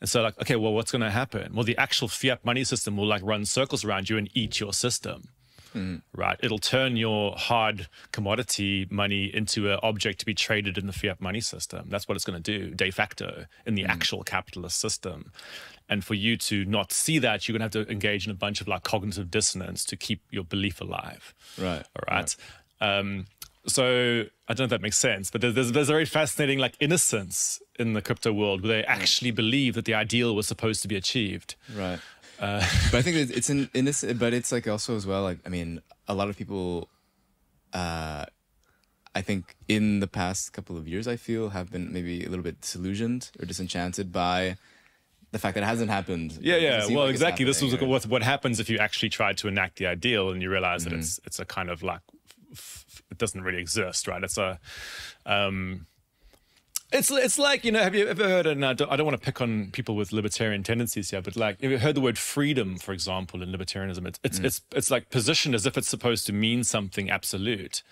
And so like, okay, well, what's going to happen? Well, the actual fiat money system will like run circles around you and eat your system, mm. right? It'll turn your hard commodity money into an object to be traded in the fiat money system. That's what it's going to do de facto in the mm. actual capitalist system. And for you to not see that, you're going to have to engage in a bunch of like cognitive dissonance to keep your belief alive. Right. All right. right. Um, so I don't know if that makes sense, but there's, there's a very fascinating like innocence in the crypto world where they actually believe that the ideal was supposed to be achieved. Right. Uh, but I think it's in, in this, but it's like also as well, like, I mean, a lot of people, uh, I think in the past couple of years, I feel have been maybe a little bit disillusioned or disenchanted by the fact that it hasn't happened. Yeah, yeah. Well, like exactly. This was like, what, what happens if you actually try to enact the ideal and you realize mm-hmm. that it's it's a kind of like, f it doesn't really exist, right? It's a, um, it's it's like, you know, have you ever heard, and I don't, I don't want to pick on people with libertarian tendencies here, but like, have you heard the word freedom, for example, in libertarianism? It's, it's, mm. it's, it's like positioned as if it's supposed to mean something absolute.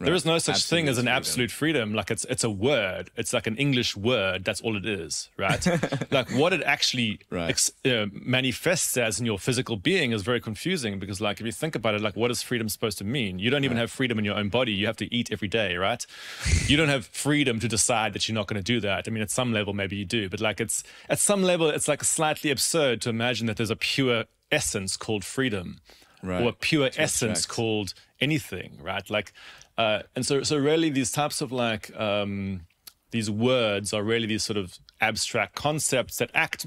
Right. There is no such absolute thing as an freedom. absolute freedom. Like it's it's a word. It's like an English word. That's all it is, right? Like what it actually right. ex uh, manifests as in your physical being is very confusing because, like, if you think about it, like, what is freedom supposed to mean? You don't even right. have freedom in your own body. You have to eat every day, right? You don't have freedom to decide that you're not going to do that. I mean, at some level, maybe you do, but like, it's at some level, it's like slightly absurd to imagine that there's a pure essence called freedom, right. or a pure to essence attract. called anything, right? Like. Uh, and so, so really these types of like, um, these words are really these sort of abstract concepts that act,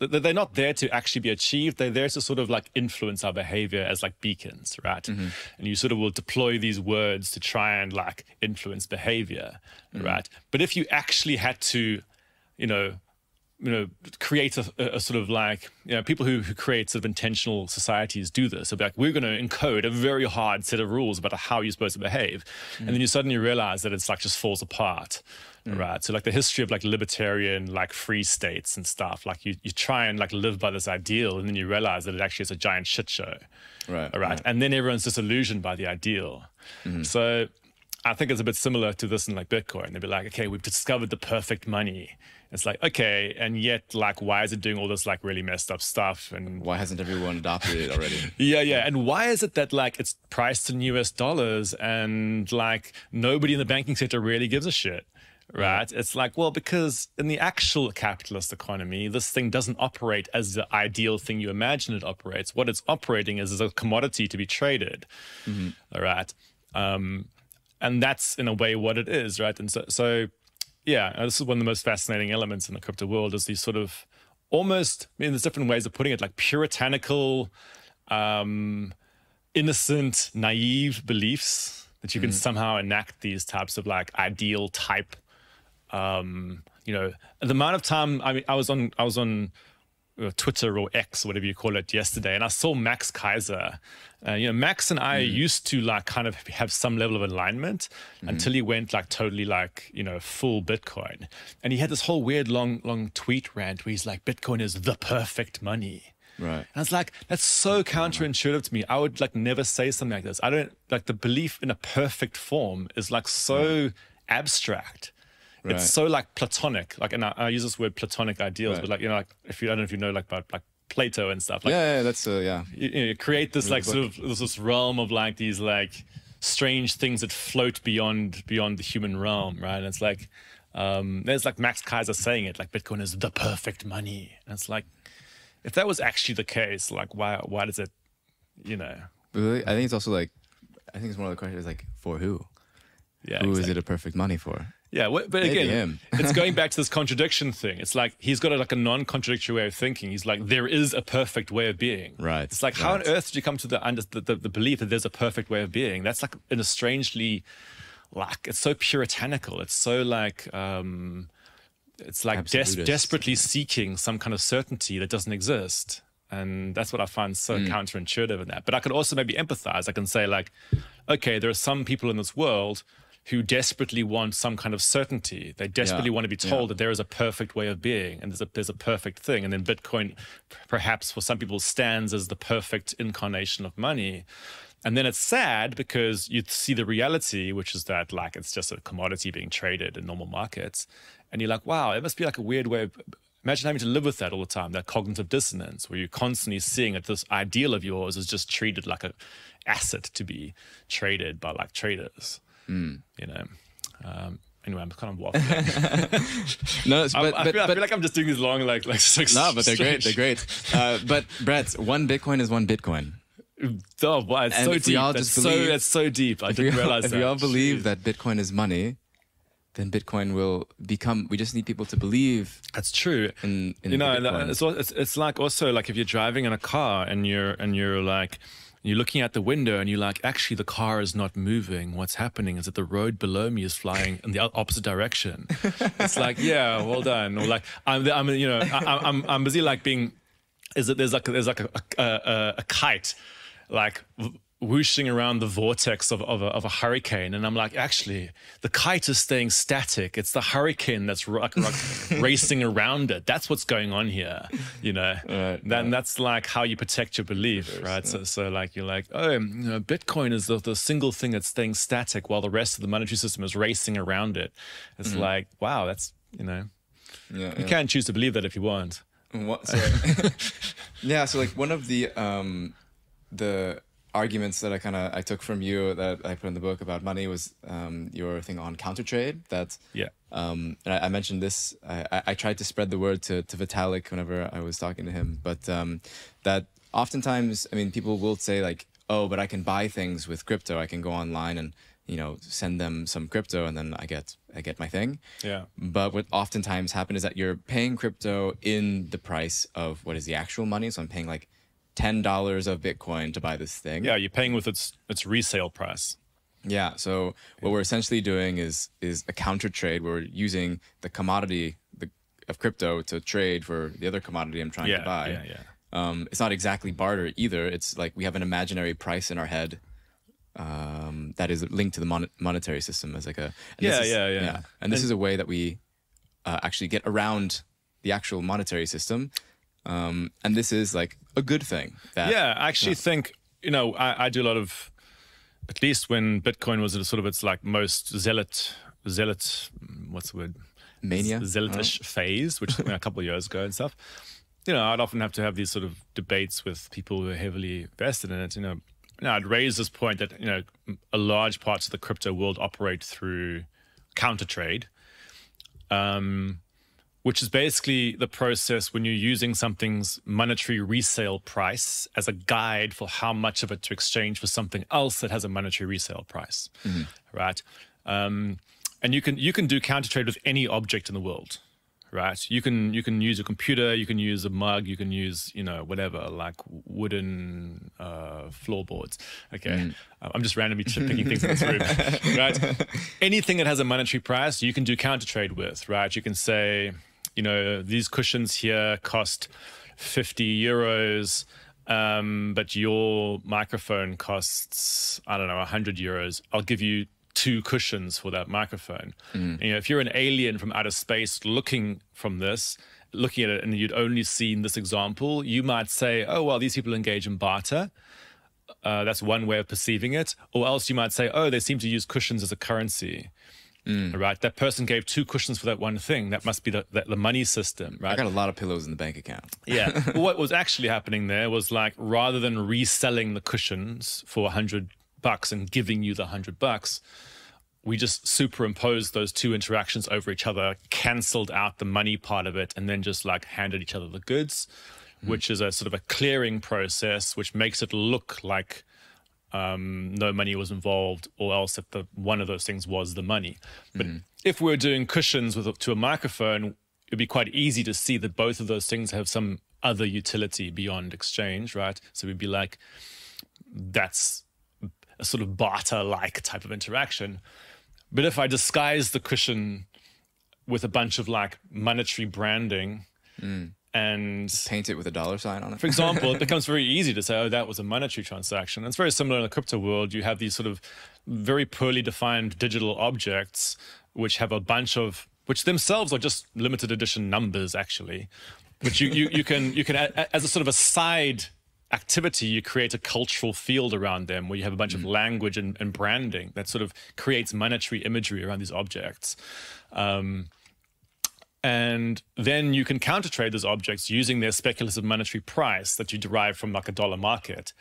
that they're not there to actually be achieved. They're there to sort of like influence our behavior as like beacons, right? Mm-hmm. And you sort of will deploy these words to try and like influence behavior, mm-hmm. right? But if you actually had to, you know, you know, create a, a sort of like, you know, people who, who create sort of intentional societies do this. So like, we're going to encode a very hard set of rules about how you're supposed to behave. Mm. And then you suddenly realize that it's like just falls apart, mm. right? So like the history of like libertarian, like free states and stuff, like you, you try and like live by this ideal and then you realize that it actually is a giant shit show. Right. All right. right. And then everyone's disillusioned by the ideal. Mm-hmm. So I think it's a bit similar to this in like Bitcoin. They'd be like, okay, we've discovered the perfect money. It's like, okay, and yet, like, why is it doing all this, like, really messed up stuff? And why hasn't everyone adopted it already? yeah, yeah. And why is it that, like, it's priced in U S dollars and, like, nobody in the banking sector really gives a shit, right? Yeah. It's like, well, because in the actual capitalist economy, this thing doesn't operate as the ideal thing you imagine it operates. What it's operating is, is a commodity to be traded, mm-hmm. all right? Um, and that's, in a way, what it is, right? And so... so yeah, this is one of the most fascinating elements in the crypto world is these sort of almost, I mean, there's different ways of putting it, like puritanical, um, innocent, naive beliefs that you can mm-hmm. somehow enact these types of like ideal type, um, you know, the amount of time, I mean, I was on, I was on Twitter or X, or whatever you call it yesterday, and I saw Max Kaiser. Uh, you know, Max and I mm. used to like kind of have some level of alignment mm. until he went like totally like, you know, full Bitcoin. And he had this whole weird long, long tweet rant where he's like, Bitcoin is the perfect money. Right. And I was like, that's so counterintuitive to me. I would like never say something like this. I don't like the belief in a perfect form is like so right. abstract. Right. It's so like Platonic. Like, and I, I use this word Platonic ideals, right. but like, you know, like if you, I don't know if you know like about like, Plato and stuff like yeah, yeah that's uh, yeah you, you know, create this like sort of this, this realm of like these like strange things that float beyond beyond the human realm, right? And it's like um there's like Max Kaiser saying it like Bitcoin is the perfect money, and it's like if that was actually the case, like why why does it, you know, I think it's also like I think it's one of the questions like for who yeah who exactly. is it a perfect money for? Yeah, but again, it's going back to this contradiction thing. It's like he's got a, like a non-contradictory way of thinking. He's like, there is a perfect way of being. Right. It's like, right. how on earth did you come to the, under, the, the the belief that there's a perfect way of being? That's like in a strangely, like it's so puritanical. It's so like, um, it's like des desperately yeah. seeking some kind of certainty that doesn't exist. And that's what I find so mm. counterintuitive in that. But I could also maybe empathize. I can say like, okay, there are some people in this world who desperately want some kind of certainty. They desperately yeah, want to be told yeah. that there is a perfect way of being and there's a, there's a perfect thing. And then Bitcoin, perhaps for some people, stands as the perfect incarnation of money. And then it's sad because you see the reality, which is that like it's just a commodity being traded in normal markets. And you're like, wow, it must be like a weird way of, imagine having to live with that all the time, that cognitive dissonance where you're constantly seeing that this ideal of yours is just treated like an asset to be traded by like traders, mm. you know? Um, Anyway, I'm kind of waffling. no, but, but, I, feel, but, I feel like I'm just doing these long, like, like. like no, but they're strange. great. They're great. Uh, but Brett, one Bitcoin is one Bitcoin. Oh, wow, it's and so deep. All that's, just so, believe, that's so deep. I didn't realize if that. If we all believe Jeez. that Bitcoin is money, then Bitcoin will become. We just need people to believe. That's true. In, in you know, and it's, it's it's like also like if you're driving in a car and you're and you're like. You're looking out the window and you're like, actually, the car is not moving. What's happening is that the road below me is flying in the opposite direction. It's like, yeah, well done. Or like, I'm, I'm you know, I, I'm, I'm busy like being, is that there's like, there's like a, a, a, a kite, like whooshing around the vortex of, of, a, of a hurricane. And I'm like, actually, the kite is staying static. It's the hurricane that's like, like racing around it. That's what's going on here, you know? Right, then right. that's like how you protect your belief, right? Yeah. So, so like you're like, oh, you know, Bitcoin is the, the single thing that's staying static while the rest of the monetary system is racing around it. It's mm-hmm. like, wow, that's, you know, yeah, you yeah. can choose to believe that if you want. What, sorry. yeah, so like one of the, um, the, arguments that I kind of I took from you that I put in the book about money was um, your thing on counter trade. That yeah, um, and I, I mentioned this. I, I, I tried to spread the word to, to Vitalik whenever I was talking to him, but um, that oftentimes I mean people will say like, oh, but I can buy things with crypto. I can go online and you know send them some crypto, and then I get I get my thing. Yeah. But what oftentimes happens is that you're paying crypto in the price of what is the actual money. So I'm paying like ten dollars of Bitcoin to buy this thing. Yeah, you're paying with its its resale price. Yeah, so what we're essentially doing is is a counter trade. We're using the commodity the, of crypto to trade for the other commodity I'm trying yeah, to buy. Yeah, yeah. Um, it's not exactly barter either. It's like we have an imaginary price in our head um, that is linked to the mon monetary system as like a. Yeah, is, yeah, yeah, yeah. And this and, is a way that we uh, actually get around the actual monetary system. Um, and this is like a good thing. That, yeah, I actually yeah. think, you know, I, I do a lot of, at least when Bitcoin was sort of its like most zealot, zealot, what's the word? Mania? Zealotish oh. phase, which you know, a couple of years ago and stuff. You know, I'd often have to have these sort of debates with people who are heavily vested in it. You know, and I'd raise this point that, you know, a large parts of the crypto world operate through counter trade. Um... which is basically the process when you're using something's monetary resale price as a guide for how much of it to exchange for something else that has a monetary resale price, mm-hmm. right? Um, and you can you can do counter trade with any object in the world, right? You can you can use a computer, you can use a mug, you can use you know whatever like wooden uh, floorboards. Okay, mm. I'm just randomly picking things in this room, right? Anything that has a monetary price, you can do counter trade with, right? You can say. You know, these cushions here cost fifty euros, um, but your microphone costs, I don't know, one hundred euros. I'll give you two cushions for that microphone. Mm. You know, if you're an alien from outer space looking from this, looking at it and you'd only seen this example, you might say, oh, well, these people engage in barter. Uh, that's one way of perceiving it. Or else you might say, oh, they seem to use cushions as a currency. Mm. Right, that person gave two cushions for that one thing. That must be the, the, the money system, right? I got a lot of pillows in the bank account. Yeah. Well, what was actually happening there was like rather than reselling the cushions for a hundred bucks and giving you the hundred bucks, we just superimposed those two interactions over each other, cancelled out the money part of it, and then just like handed each other the goods, mm. which is a sort of a clearing process, which makes it look like. Um, no money was involved, or else if the one of those things was the money. But mm-hmm. if we're doing cushions with a, to a microphone, it'd be quite easy to see that both of those things have some other utility beyond exchange, right? So we'd be like, that's a sort of barter-like type of interaction. But if I disguise the cushion with a bunch of like monetary branding, mm. and paint it with a dollar sign on it. For example, it becomes very easy to say, oh, that was a monetary transaction. And it's very similar in the crypto world. You have these sort of very poorly defined digital objects, which have a bunch of, which themselves are just limited edition numbers, actually. But you, you, you can, you can as a sort of a side activity, you create a cultural field around them where you have a bunch mm. of language and, and branding that sort of creates monetary imagery around these objects. Um, and then you can counter trade those objects using their speculative monetary price that you derive from like a dollar market.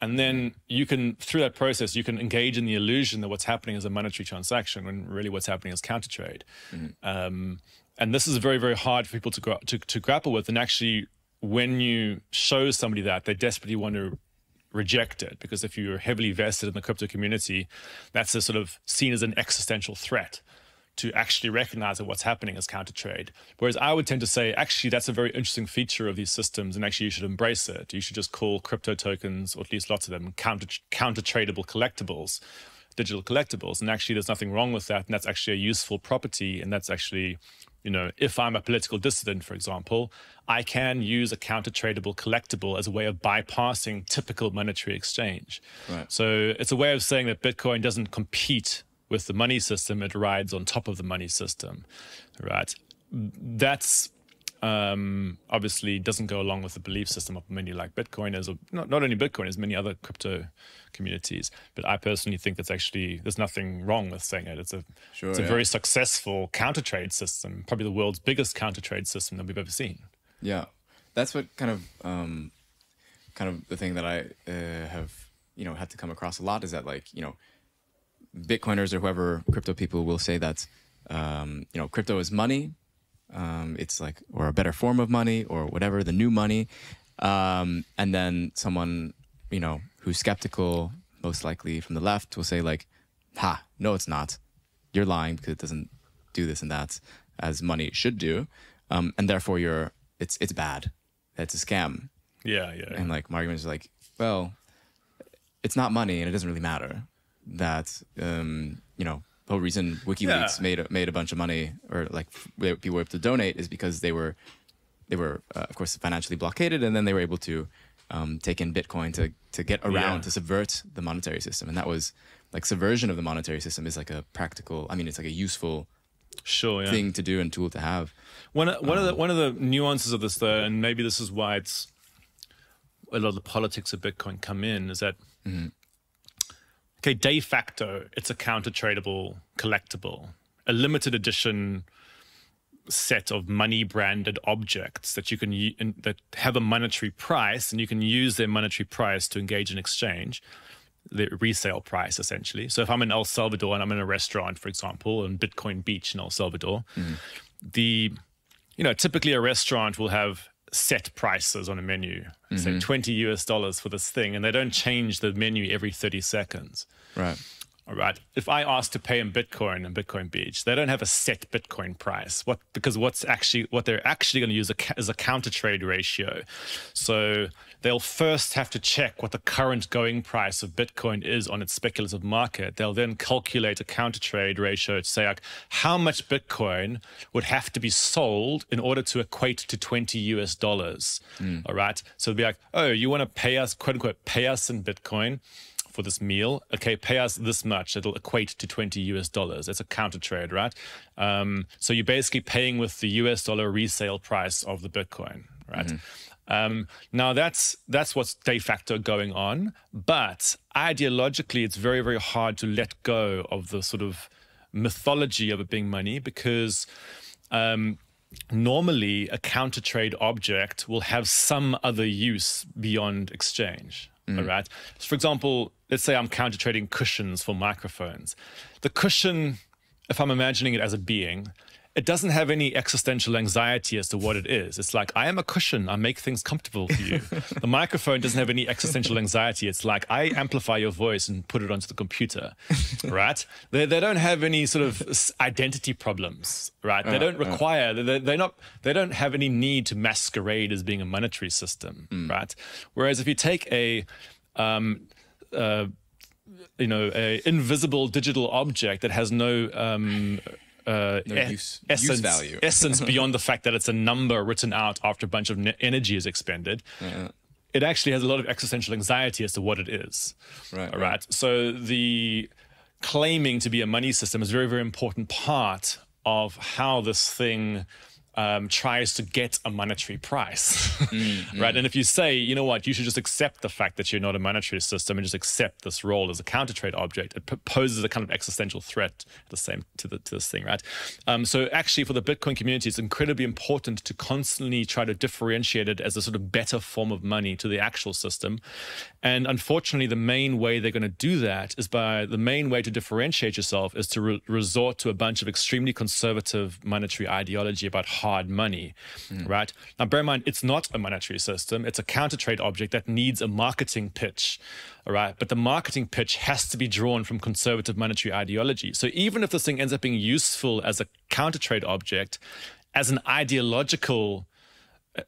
And then you can, through that process, you can engage in the illusion that what's happening is a monetary transaction when really what's happening is counter trade. Mm. Um, and this is very, very hard for people to, gra to, to grapple with. And actually, when you show somebody that, they desperately want to reject it, because if you're heavily vested in the crypto community, that's a sort of seen as an existential threat to actually recognize that what's happening is counter trade. Whereas I would tend to say, actually, that's a very interesting feature of these systems, and actually you should embrace it. You should just call crypto tokens, or at least lots of them, counter counter tradable collectibles, digital collectibles. And actually there's nothing wrong with that. And that's actually a useful property. And that's actually, you know, if I'm a political dissident, for example, I can use a counter-tradable collectible as a way of bypassing typical monetary exchange. Right. So it's a way of saying that Bitcoin doesn't compete with the money system, it rides on top of the money system, right? That's um, obviously doesn't go along with the belief system of many like Bitcoiners, or not, not only Bitcoiners, many other crypto communities. But I personally think that's actually, there's nothing wrong with saying it. It's a, sure, it's a yeah. very successful counter-trade system, probably the world's biggest counter-trade system that we've ever seen. Yeah, that's what kind of, um, kind of the thing that I uh, have, you know, had to come across a lot is that, like, you know, Bitcoiners or whoever, crypto people will say that, um, you know, crypto is money. Um, it's like, or a better form of money or whatever, the new money. Um, and then someone, you know, who's skeptical, most likely from the left, will say like, ha, no, it's not. You're lying because it doesn't do this and that as money should do. Um, and therefore you're, it's, it's bad. It's a scam. Yeah, yeah. And like my argument is like, well, it's not money and it doesn't really matter. That, um, you know, the whole reason WikiLeaks yeah. made a, made a bunch of money, or like people were able to donate, is because they were, they were uh, of course, financially blockaded, and then they were able to um, take in Bitcoin to to get around yeah. to subvert the monetary system, and that was like subversion of the monetary system is like a practical. I mean, it's like a useful sure yeah. thing to do and tool to have. One one um, of the one of the nuances of this though, and maybe this is why it's a lot of the politics of Bitcoin come in, is that. Mm-hmm. Okay, de facto, it's a counter-tradable collectible, a limited edition set of money-branded objects that you can that have a monetary price, and you can use their monetary price to engage in exchange, the resale price essentially. So if I'm in El Salvador and I'm in a restaurant, for example, in Bitcoin Beach in El Salvador, mm-hmm. the you know typically a restaurant will have set prices on a menu, mm-hmm. say twenty U S dollars for this thing, and they don't change the menu every thirty seconds. Right. All right. If I ask to pay in Bitcoin and Bitcoin Beach, they don't have a set Bitcoin price. What because what's actually what they're actually going to use is a counter trade ratio. So they'll first have to check what the current going price of Bitcoin is on its speculative market. They'll then calculate a counter trade ratio to say like how much Bitcoin would have to be sold in order to equate to twenty U S dollars. Mm. All right. So it'll be like, oh, you want to pay us, quote unquote, pay us in Bitcoin for this meal, okay, pay us this much, it'll equate to twenty U S dollars. That's a counter trade, right? Um, so you're basically paying with the U S dollar resale price of the Bitcoin, right? Mm-hmm. um, now that's, that's what's de facto going on, but ideologically it's very, very hard to let go of the sort of mythology of it being money, because um, normally a counter trade object will have some other use beyond exchange. Mm. All right. So for example, let's say I'm counter trading cushions for microphones. The cushion, if I'm imagining it as a being, it doesn't have any existential anxiety as to what it is. It's like, I am a cushion. I make things comfortable for you. The microphone doesn't have any existential anxiety. It's like, I amplify your voice and put it onto the computer, right? They, they don't have any sort of identity problems, right? Uh, they don't require, uh, they, they're not, they don't have any need to masquerade as being a monetary system, mm. right? Whereas if you take a, um, uh, you know, a invisible digital object that has no, um, Uh, no e use, essence, use value. essence beyond the fact that it's a number written out after a bunch of energy is expended, yeah. it actually has a lot of existential anxiety as to what it is. Right, right. right. So the claiming to be a money system is a very, very important part of how this thing um, tries to get a monetary price, mm-hmm. right? And if you say, you know what, you should just accept the fact that you're not a monetary system and just accept this role as a counter trade object, it poses a kind of existential threat the same to, the, to this thing, right? Um, so actually for the Bitcoin community, it's incredibly important to constantly try to differentiate it as a sort of better form of money to the actual system. And unfortunately, the main way they're going to do that is by the main way to differentiate yourself is to re resort to a bunch of extremely conservative monetary ideology about hard money, mm. right? Now, bear in mind, it's not a monetary system. It's a counter trade object that needs a marketing pitch, all right? But the marketing pitch has to be drawn from conservative monetary ideology. So even if this thing ends up being useful as a counter trade object, as an ideological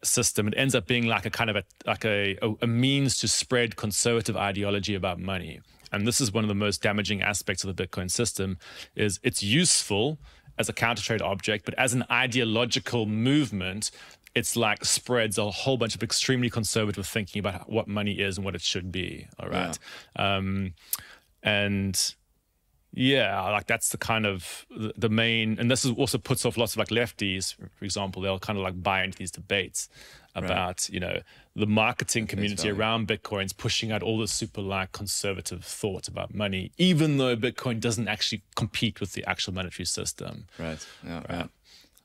system, it ends up being like a kind of a, like a, a means to spread conservative ideology about money. And this is one of the most damaging aspects of the Bitcoin system, is it's useful as a counter trade object, but as an ideological movement, it's like spreads a whole bunch of extremely conservative thinking about what money is and what it should be. All right. Yeah. Um, and yeah, like that's the kind of the main, and this is also puts off lots of like lefties, for example. They'll kind of like buy into these debates about, right. you know, the marketing community around Bitcoin's pushing out all the super like conservative thought about money, even though Bitcoin doesn't actually compete with the actual monetary system. Right. Yeah, right. Yeah.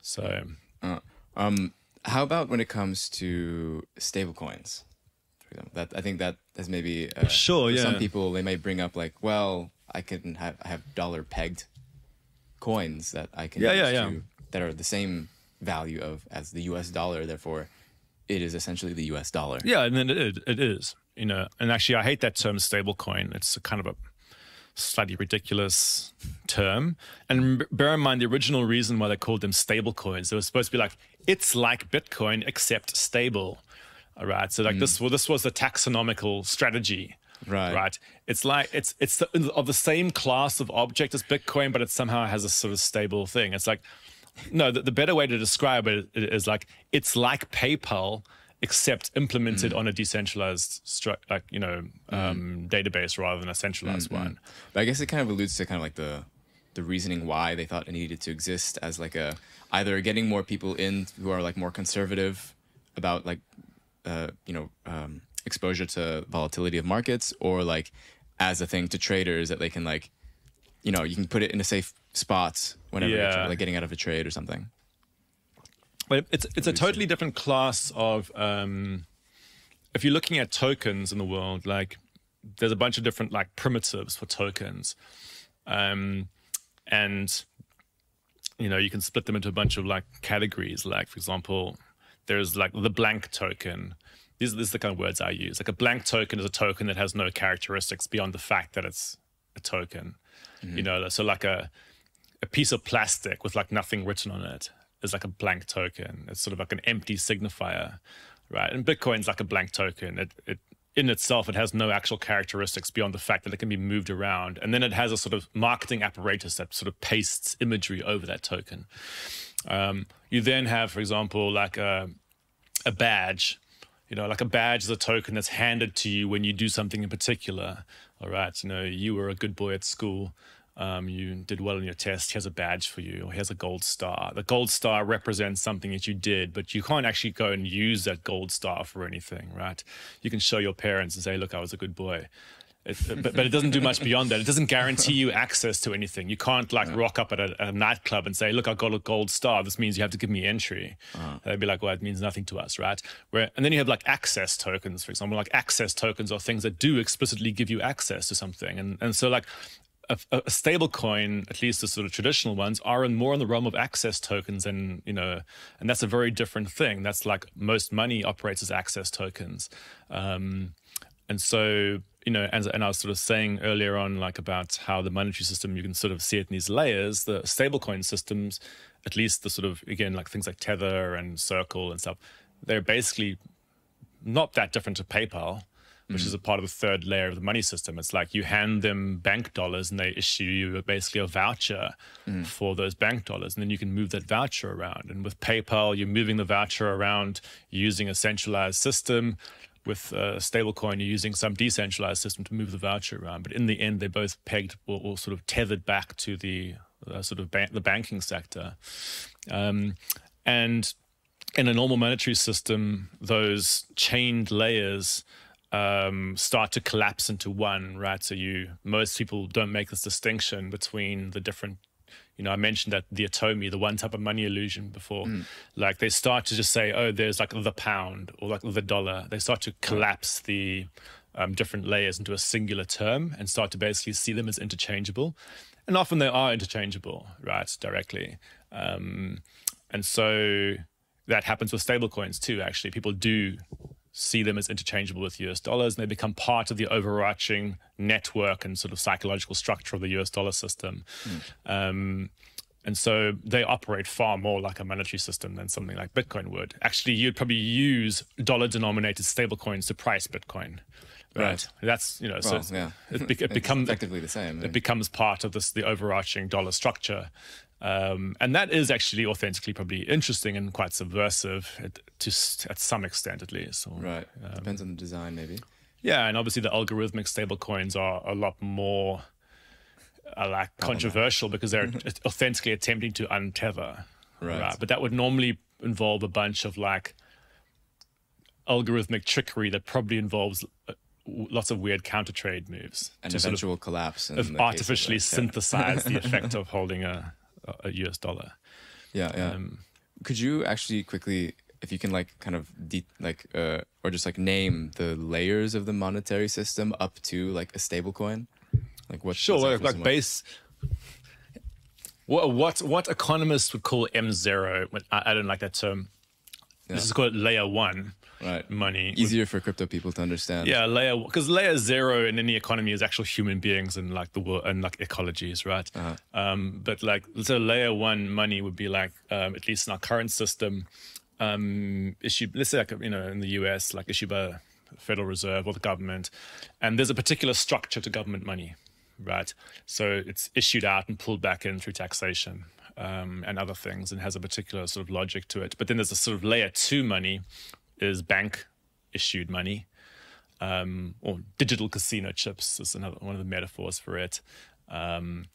So, uh, um, how about when it comes to stablecoins? That I think that has maybe uh, sure. Yeah. Some people they may bring up like, well, I can have I have dollar pegged coins that I can yeah, use yeah, to, yeah. that are the same value of as the U S dollar. Therefore, it is essentially the U S dollar. Yeah, and then it it is, you know. And actually, I hate that term stablecoin. It's a kind of a slightly ridiculous term. And bear in mind, the original reason why they called them stablecoins, it was supposed to be like it's like Bitcoin except stable. All right. So like mm. this, well, this was the taxonomical strategy. Right. Right. It's like it's it's the, of the same class of object as Bitcoin, but it somehow has a sort of stable thing. It's like, no, the, the better way to describe it is like it's like PayPal, except implemented mm. on a decentralized, stru like you know, um, mm. database rather than a centralized mm-hmm. one. But I guess it kind of alludes to kind of like the the reasoning why they thought it needed to exist as like a either getting more people in who are like more conservative about like uh, you know. Um, exposure to volatility of markets, or like as a thing to traders that they can like, you know, you can put it in a safe spot whenever yeah. you're like getting out of a trade or something. But it's it's a totally different class of um, if you're looking at tokens in the world, like there's a bunch of different like primitives for tokens, um, and you know you can split them into a bunch of like categories. Like for example, there's like the blank token. These, these are the kind of words I use. Like a blank token is a token that has no characteristics beyond the fact that it's a token. Mm-hmm. You know, so like a, a piece of plastic with like nothing written on it is like a blank token. It's sort of like an empty signifier, right? And Bitcoin's like a blank token. It, it in itself, it has no actual characteristics beyond the fact that it can be moved around. And then it has a sort of marketing apparatus that sort of pastes imagery over that token. Um, you then have, for example, like a, a badge. You know, like a badge is a token that's handed to you when you do something in particular. All right, you know, you were a good boy at school. Um, you did well in your test. Here's a badge for you. Or here's a gold star. The gold star represents something that you did, but you can't actually go and use that gold star for anything, right? You can show your parents and say, look, I was a good boy. It, but, but it doesn't do much beyond that. It doesn't guarantee you access to anything. You can't like yeah. rock up at a, a nightclub and say, look, I got a gold star. This means you have to give me entry. Uh-huh. They'd be like, well, it means nothing to us, right? Where, and then you have like access tokens, for example. Like access tokens are things that do explicitly give you access to something. And, and so like a, a stable coin, at least the sort of traditional ones, are in more in the realm of access tokens. And, you know, and that's a very different thing. That's like most money operates as access tokens. Um, and so... You know, and, and I was sort of saying earlier on, like about how the monetary system, you can sort of see it in these layers, the stablecoin systems, at least the sort of, again, like things like Tether and Circle and stuff, they're basically not that different to PayPal, which mm-hmm. is a part of the third layer of the money system. It's like you hand them bank dollars and they issue you basically a voucher mm-hmm. for those bank dollars. And then you can move that voucher around. And with PayPal, you're moving the voucher around using a centralized system. With a stablecoin, you're using some decentralized system to move the voucher around. But in the end, they're both pegged or, or sort of tethered back to the uh, sort of ban the banking sector. Um, And in a normal monetary system, those chained layers um, start to collapse into one, right? So you, most people don't make this distinction between the different, you know, I mentioned that the atomy, the one type of money illusion before, mm. like they start to just say, oh, there's like the pound or like the dollar. They start to collapse the um, different layers into a singular term and start to basically see them as interchangeable. And often they are interchangeable, right, directly. Um, and so that happens with stablecoins too, actually. People do see them as interchangeable with U S dollars, and they become part of the overarching network and sort of psychological structure of the U S dollar system. Mm. Um, and so they operate far more like a monetary system than something like Bitcoin would. Actually, you'd probably use dollar-denominated stablecoins to price Bitcoin. Right. right. That's, you know, well, so yeah. it, be it becomes effectively the same. It right? becomes part of this, the overarching dollar structure. Um, and that is actually authentically probably interesting and quite subversive at, to, at some extent, at least. Or, right. Um, depends on the design, maybe. Yeah. And obviously the algorithmic stablecoins are a lot more uh, like controversial because they're authentically attempting to untether. Right. right. But that would normally involve a bunch of like algorithmic trickery that probably involves lots of weird counter trade moves. An eventual sort of collapse. And artificially synthesize the effect of holding a, a U S dollar. Yeah, yeah. Um, Could you actually quickly, if you can like kind of de like, uh, or just like name the layers of the monetary system up to like a stable coin? Like what? Sure, like, like base, what, what, what economists would call M zero, I, I don't like that term. Yeah. This is called layer one right. money. Easier for crypto people to understand. Yeah, layer because layer zero in any economy is actual human beings and like the world and like ecologies, right? Uh-huh. um, but like so, layer one money would be like um, at least in our current system, um, issued. Let's say like you know in the U S, like issued by the Federal Reserve or the government, and there's a particular structure to government money, right? So it's issued out and pulled back in through taxation. Um, and other things, and has a particular sort of logic to it. But then there's a sort of layer two money, is bank issued money, um, or digital casino chips is another one of the metaphors for it. Um,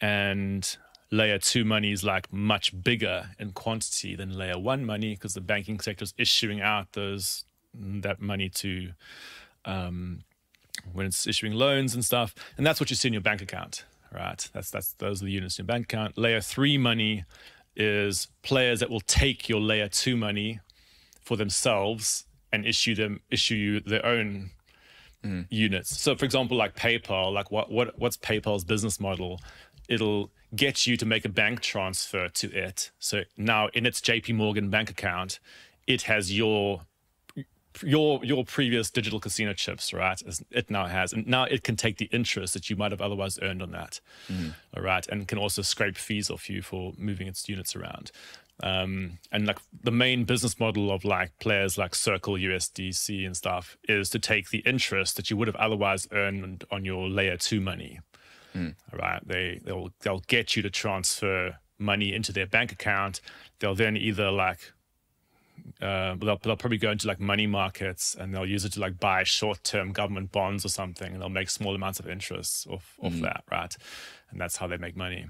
and layer two money is like much bigger in quantity than layer one money because the banking sector is issuing out those that money to um, when it's issuing loans and stuff, and that's what you see in your bank account. Right, that's that's those are the units in your bank account. Layer three money is players that will take your layer two money for themselves and issue them issue you their own mm. units. So, for example, like PayPal, like what what what's PayPal's business model? It'll get you to make a bank transfer to it. So now in its J P Morgan bank account, it has your your your previous digital casino chips, right? It now has, and now it can take the interest that you might have otherwise earned on that, mm. all right? And can also scrape fees off you for moving its units around. Um, and like the main business model of like players like Circle, U S D C and stuff is to take the interest that you would have otherwise earned on your layer two money, mm. all right? They, they'll, they'll get you to transfer money into their bank account. They'll then either like, Uh, they'll, they'll probably go into like money markets and they'll use it to like buy short-term government bonds or something, and they'll make small amounts of interest off, off mm. that, right? And that's how they make money.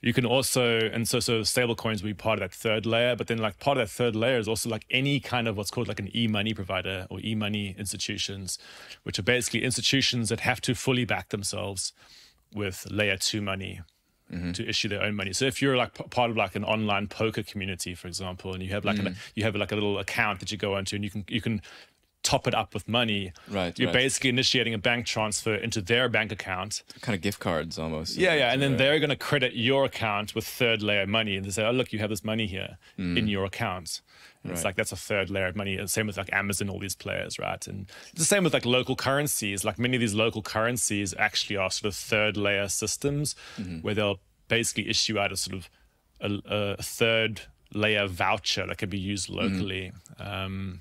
You can also, and so so stable coins will be part of that third layer, but then like part of that third layer is also like any kind of what's called like an e-money provider or e-money institutions, which are basically institutions that have to fully back themselves with layer two money. Mm-hmm. To issue their own money. So if you're like part of like an online poker community, for example, and you have like mm. an, you have like a little account that you go onto, and you can you can top it up with money. Right. You're right. basically initiating a bank transfer into their bank account. Kind of gift cards almost. Yeah, yeah. And then they're going to credit your account with third layer money, and they say, oh look, you have this money here mm. in your account. And right. It's like that's a third layer of money. And same with like Amazon, all these players, right? And it's the same with like local currencies. Like many of these local currencies actually are sort of third layer systems mm-hmm. where they'll basically issue out a sort of a, a third layer voucher that can be used locally. Mm-hmm. Um,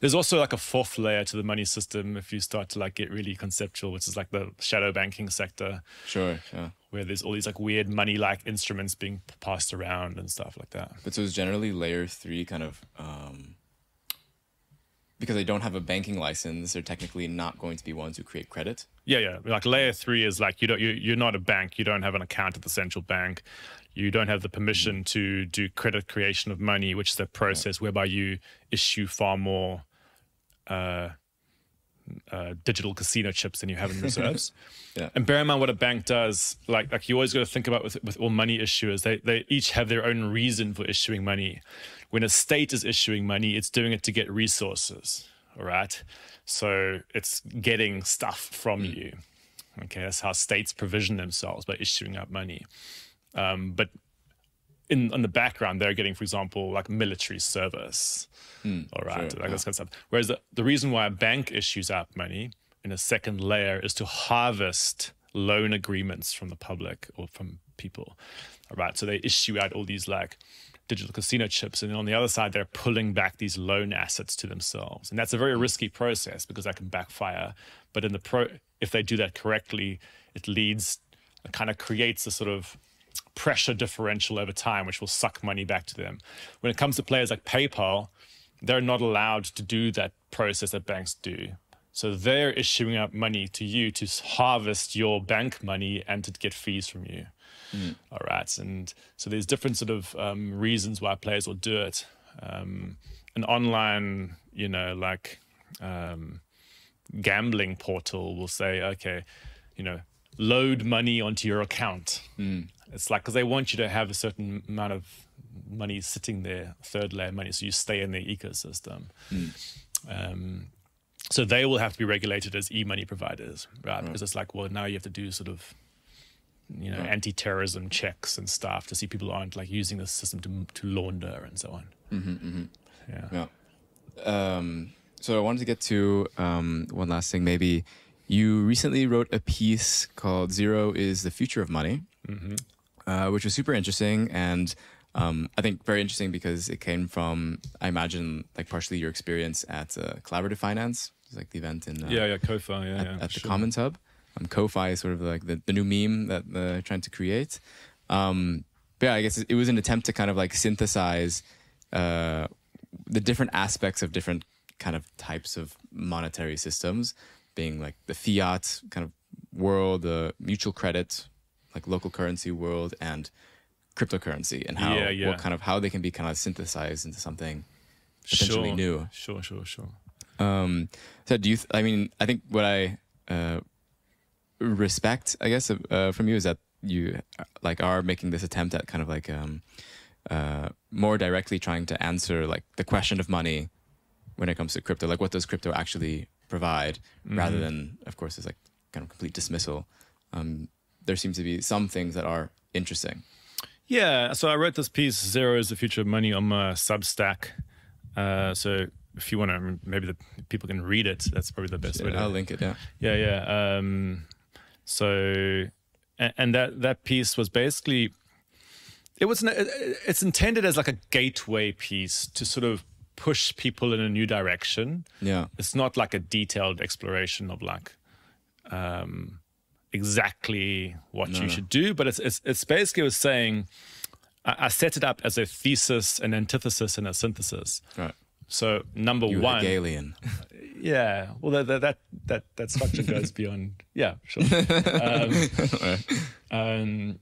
there's also like a fourth layer to the money system if you start to like get really conceptual, which is like the shadow banking sector. Sure, yeah. Where there's all these like weird money-like instruments being passed around and stuff like that. But so it's generally layer three kind of, um, because they don't have a banking license, they're technically not going to be ones who create credit. Yeah, yeah. Like layer three is like, you don't, you, you're not a bank, you don't have an account at the central bank. You don't have the permission mm-hmm. to do credit creation of money, which is a process yeah. whereby you issue far more uh, uh, digital casino chips than you have in reserves. yeah. And bear in mind what a bank does. Like, like you always got to think about with, with all money issuers, they, they each have their own reason for issuing money. When a state is issuing money, it's doing it to get resources, all right? So it's getting stuff from mm-hmm. you. Okay, that's how states provision themselves, by issuing out money. Um, but in on the background, they're getting, for example, like military service, mm, all right, sure. like yeah. this kind of stuff. Whereas the, the reason why a bank issues out money in a second layer is to harvest loan agreements from the public or from people, all right? So they issue out all these like digital casino chips, and then on the other side, they're pulling back these loan assets to themselves. And that's a very risky process because that can backfire. But in the pro, if they do that correctly, it leads, it kind of creates a sort of pressure differential over time, which will suck money back to them. When it comes to players like PayPal, they're not allowed to do that process that banks do. So they're issuing out money to you to harvest your bank money and to get fees from you. Mm. All right. And so there's different sort of um, reasons why players will do it. Um, an online, you know, like um, gambling portal will say, okay, you know, load money onto your account. Mm. It's like, because they want you to have a certain amount of money sitting there, third layer money, so you stay in their ecosystem. Mm. Um, so they will have to be regulated as e-money providers, right? right? Because it's like, well, now you have to do sort of, you know, right. anti-terrorism checks and stuff to see people aren't like using the system to, to launder and so on. Mm-hmm, mm-hmm. Yeah. yeah. Um, so I wanted to get to um, one last thing, maybe. You recently wrote a piece called Zero is the Future of Money, mm-hmm. uh, which was super interesting, and um, I think very interesting because it came from, I imagine, like partially your experience at uh, Collaborative Finance, it's like the event in uh, yeah, yeah, Ko-Fi, yeah, at, yeah, at the sure. Commons Hub. Um, Ko-Fi is sort of like the, the new meme that they're trying to create. Um, but yeah, I guess it was an attempt to kind of like synthesize uh, the different aspects of different kind of types of monetary systems, being like the fiat kind of world, the uh, mutual credit, like local currency world, and cryptocurrency, and how yeah, yeah. what kind of how they can be kind of synthesized into something potentially sure. new. Sure, sure, sure. Um, so do you? Th I mean, I think what I uh, respect, I guess, uh, from you is that you like are making this attempt at kind of like um, uh, more directly trying to answer like the question of money when it comes to crypto. Like, what does crypto actually provide, rather than, of course, it's like kind of complete dismissal. Um, there seems to be some things that are interesting. Yeah, so I wrote this piece, Zero is the Future of Money, on my Substack. Uh, so if you want to, maybe the people can read it. That's probably the best yeah, way to I'll link it, yeah. Yeah, yeah. Um, so, and, and that, that piece was basically, it was, it's intended as like a gateway piece to sort of push people in a new direction. Yeah, it's not like a detailed exploration of like um, exactly what no, you no. should do, but it's it's, it's basically was saying I, I set it up as a thesis, an antithesis, and a synthesis. Right. So number you one, Hegelian. Yeah. Well, that that that that structure goes beyond. Yeah. Sure. Um, right. um,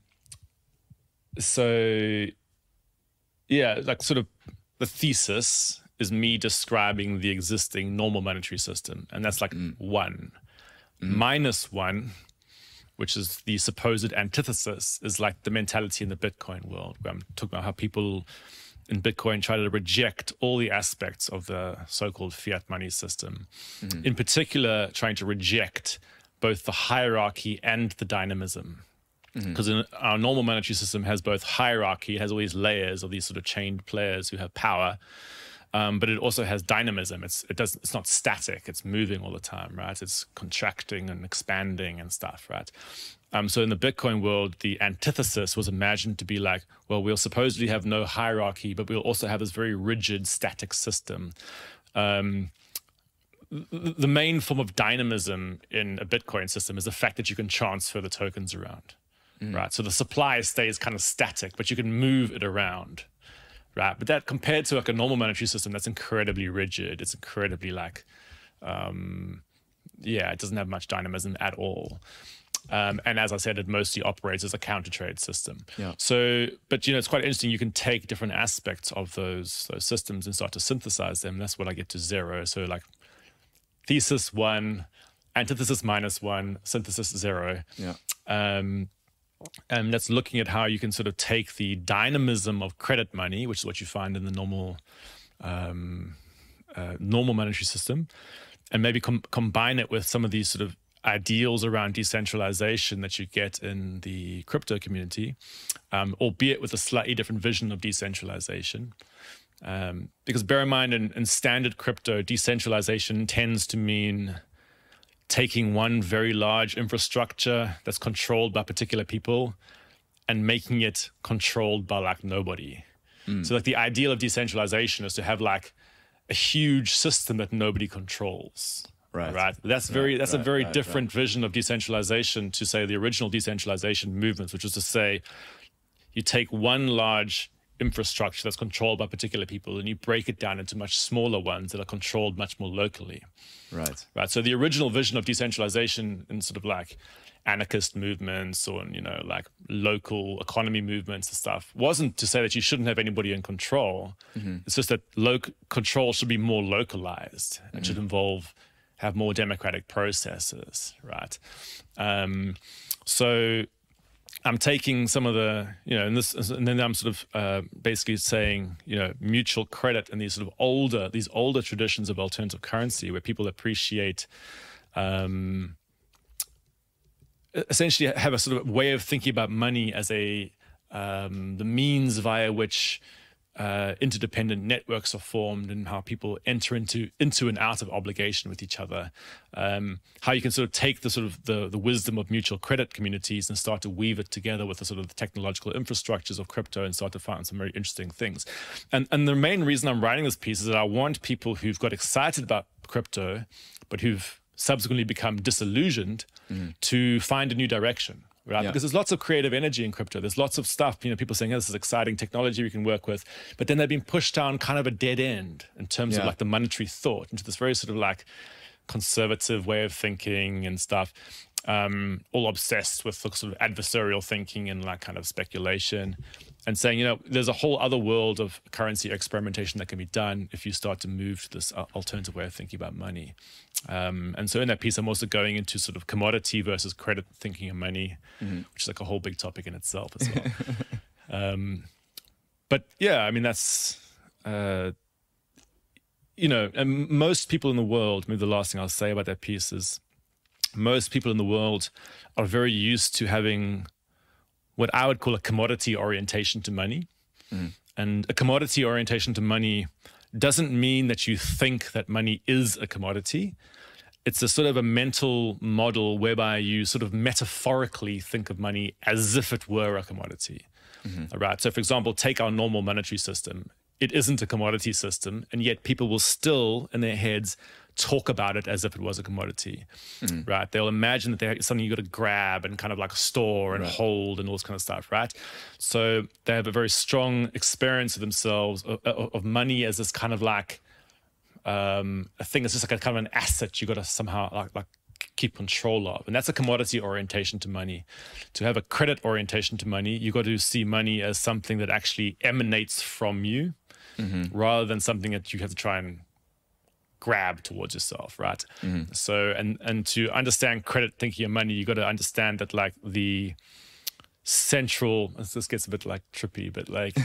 so yeah, like sort of. The thesis is me describing the existing normal monetary system. And that's like mm. one. Mm. Minus one, which is the supposed antithesis, is like the mentality in the Bitcoin world, where I'm talking about how people in Bitcoin try to reject all the aspects of the so-called fiat money system. Mm. In particular, trying to reject both the hierarchy and the dynamism. Because mm-hmm. our normal monetary system has both hierarchy, it has all these layers of these sort of chained players who have power, um, but it also has dynamism. It's it doesn't it's not static. It's moving all the time, right? It's contracting and expanding and stuff, right? Um, so in the Bitcoin world, the antithesis was imagined to be like, well, we'll supposedly have no hierarchy, but we'll also have this very rigid, static system. Um, the main form of dynamism in a Bitcoin system is the fact that you can transfer the tokens around. Right, so the supply stays kind of static, but you can move it around, right? But that compared to like a normal monetary system, that's incredibly rigid. It's incredibly like, um, yeah, it doesn't have much dynamism at all. Um, and as I said, it mostly operates as a counter trade system. Yeah. So, but you know, it's quite interesting. You can take different aspects of those, those systems and start to synthesize them. That's what I get to zero. So like thesis one, antithesis minus one, synthesis zero. Yeah. Um, and that's looking at how you can sort of take the dynamism of credit money, which is what you find in the normal, um, uh, normal monetary system, and maybe com combine it with some of these sort of ideals around decentralization that you get in the crypto community, um, albeit with a slightly different vision of decentralization. Um, because bear in mind, in, in standard crypto, decentralization tends to mean taking one very large infrastructure that's controlled by particular people and making it controlled by like nobody. Mm. So like the ideal of decentralization is to have like a huge system that nobody controls. Right. Right. That's very. Right, that's right, a very right, different right. vision of decentralization to say the original decentralization movements, which is to say, you take one large infrastructure that's controlled by particular people, and you break it down into much smaller ones that are controlled much more locally. Right. Right. So the original vision of decentralization in sort of like anarchist movements or you know like local economy movements and stuff wasn't to say that you shouldn't have anybody in control. Mm-hmm. It's just that local control should be more localized. Mm-hmm. It should involve have more democratic processes, right? Um, so I'm taking some of the, you know, and, this, and then I'm sort of uh, basically saying, you know, mutual credit and these sort of older, these older traditions of alternative currency where people appreciate, um, essentially have a sort of way of thinking about money as a, um, the means via which Uh, interdependent networks are formed and how people enter into into and out of obligation with each other. Um, how you can sort of take the sort of the, the wisdom of mutual credit communities and start to weave it together with the sort of the technological infrastructures of crypto and start to find some very interesting things. And, and the main reason I'm writing this piece is that I want people who've got excited about crypto, but who've subsequently become disillusioned mm. to find a new direction. Right? Yeah. Because there's lots of creative energy in crypto. There's lots of stuff, you know, people saying, oh, this is exciting technology we can work with. But then they've been pushed down kind of a dead end in terms yeah. of like the monetary thought into this very sort of like conservative way of thinking and stuff, um, all obsessed with sort of adversarial thinking and like kind of speculation and saying, you know, there's a whole other world of currency experimentation that can be done if you start to move to this alternative way of thinking about money. Um, and so in that piece, I'm also going into sort of commodity versus credit thinking of money, mm-hmm. which is like a whole big topic in itself as well. um, but yeah, I mean, that's, uh, you know, and most people in the world, maybe the last thing I'll say about that piece is most people in the world are very used to having what I would call a commodity orientation to money. Mm. And a commodity orientation to money doesn't mean that you think that money is a commodity. It's a sort of a mental model whereby you sort of metaphorically think of money as if it were a commodity. Mm-hmm. Right? So for example, take our normal monetary system. It isn't a commodity system, and yet people will still, in their heads, talk about it as if it was a commodity, mm. right? They'll imagine that they're something you've got to grab and kind of like store and right. hold and all this kind of stuff, right? So they have a very strong experience of themselves, of, of money as this kind of like um, a thing that's just like a kind of an asset you've got to somehow like, like keep control of. And that's a commodity orientation to money. To have a credit orientation to money, you've got to see money as something that actually emanates from you mm-hmm. rather than something that you have to try and grab towards yourself, right? Mm-hmm. So, and and to understand credit thinking and money, you got to understand that like the central, this gets a bit like trippy, but like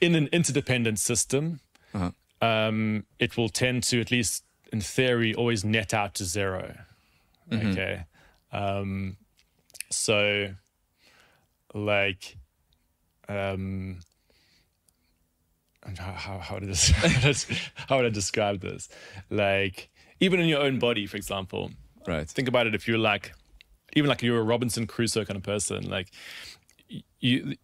in an interdependent system, uh-huh. um, it will tend to, at least in theory, always net out to zero, mm-hmm. okay? Um, so like, um, How, how, how, did this, how would I describe this? Like, even in your own body, for example, right? Think about it. If you're like, even like you're a Robinson Crusoe kind of person, like you,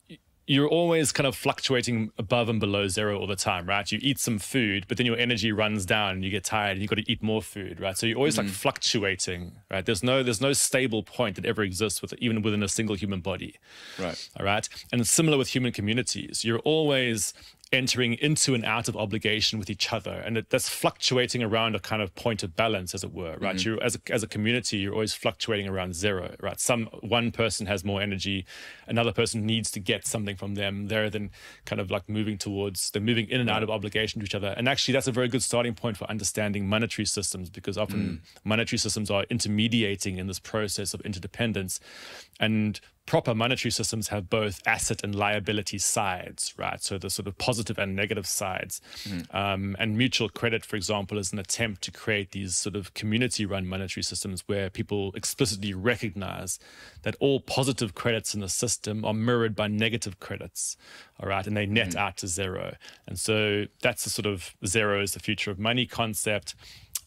you're always kind of fluctuating above and below zero all the time, right? You eat some food, but then your energy runs down and you get tired and you've got to eat more food, right? So you're always mm. like fluctuating, right? There's no, there's no stable point that ever exists with, even within a single human body, right? All right. And it's similar with human communities. You're always entering into and out of obligation with each other. And it, that's fluctuating around a kind of point of balance, as it were, right? Mm-hmm. You, as a, as a community, you're always fluctuating around zero, right? Some, one person has more energy, another person needs to get something from them. They're then kind of like moving towards, they're moving in and out of obligation to each other. And actually that's a very good starting point for understanding monetary systems, because often mm. monetary systems are intermediating in this process of interdependence. And proper monetary systems have both asset and liability sides, right? So the sort of positive and negative sides. Mm. Um, and mutual credit, for example, is an attempt to create these sort of community-run monetary systems where people explicitly recognize that all positive credits in the system are mirrored by negative credits, all right? And they net mm. out to zero. And so that's the sort of zero is the future of money concept.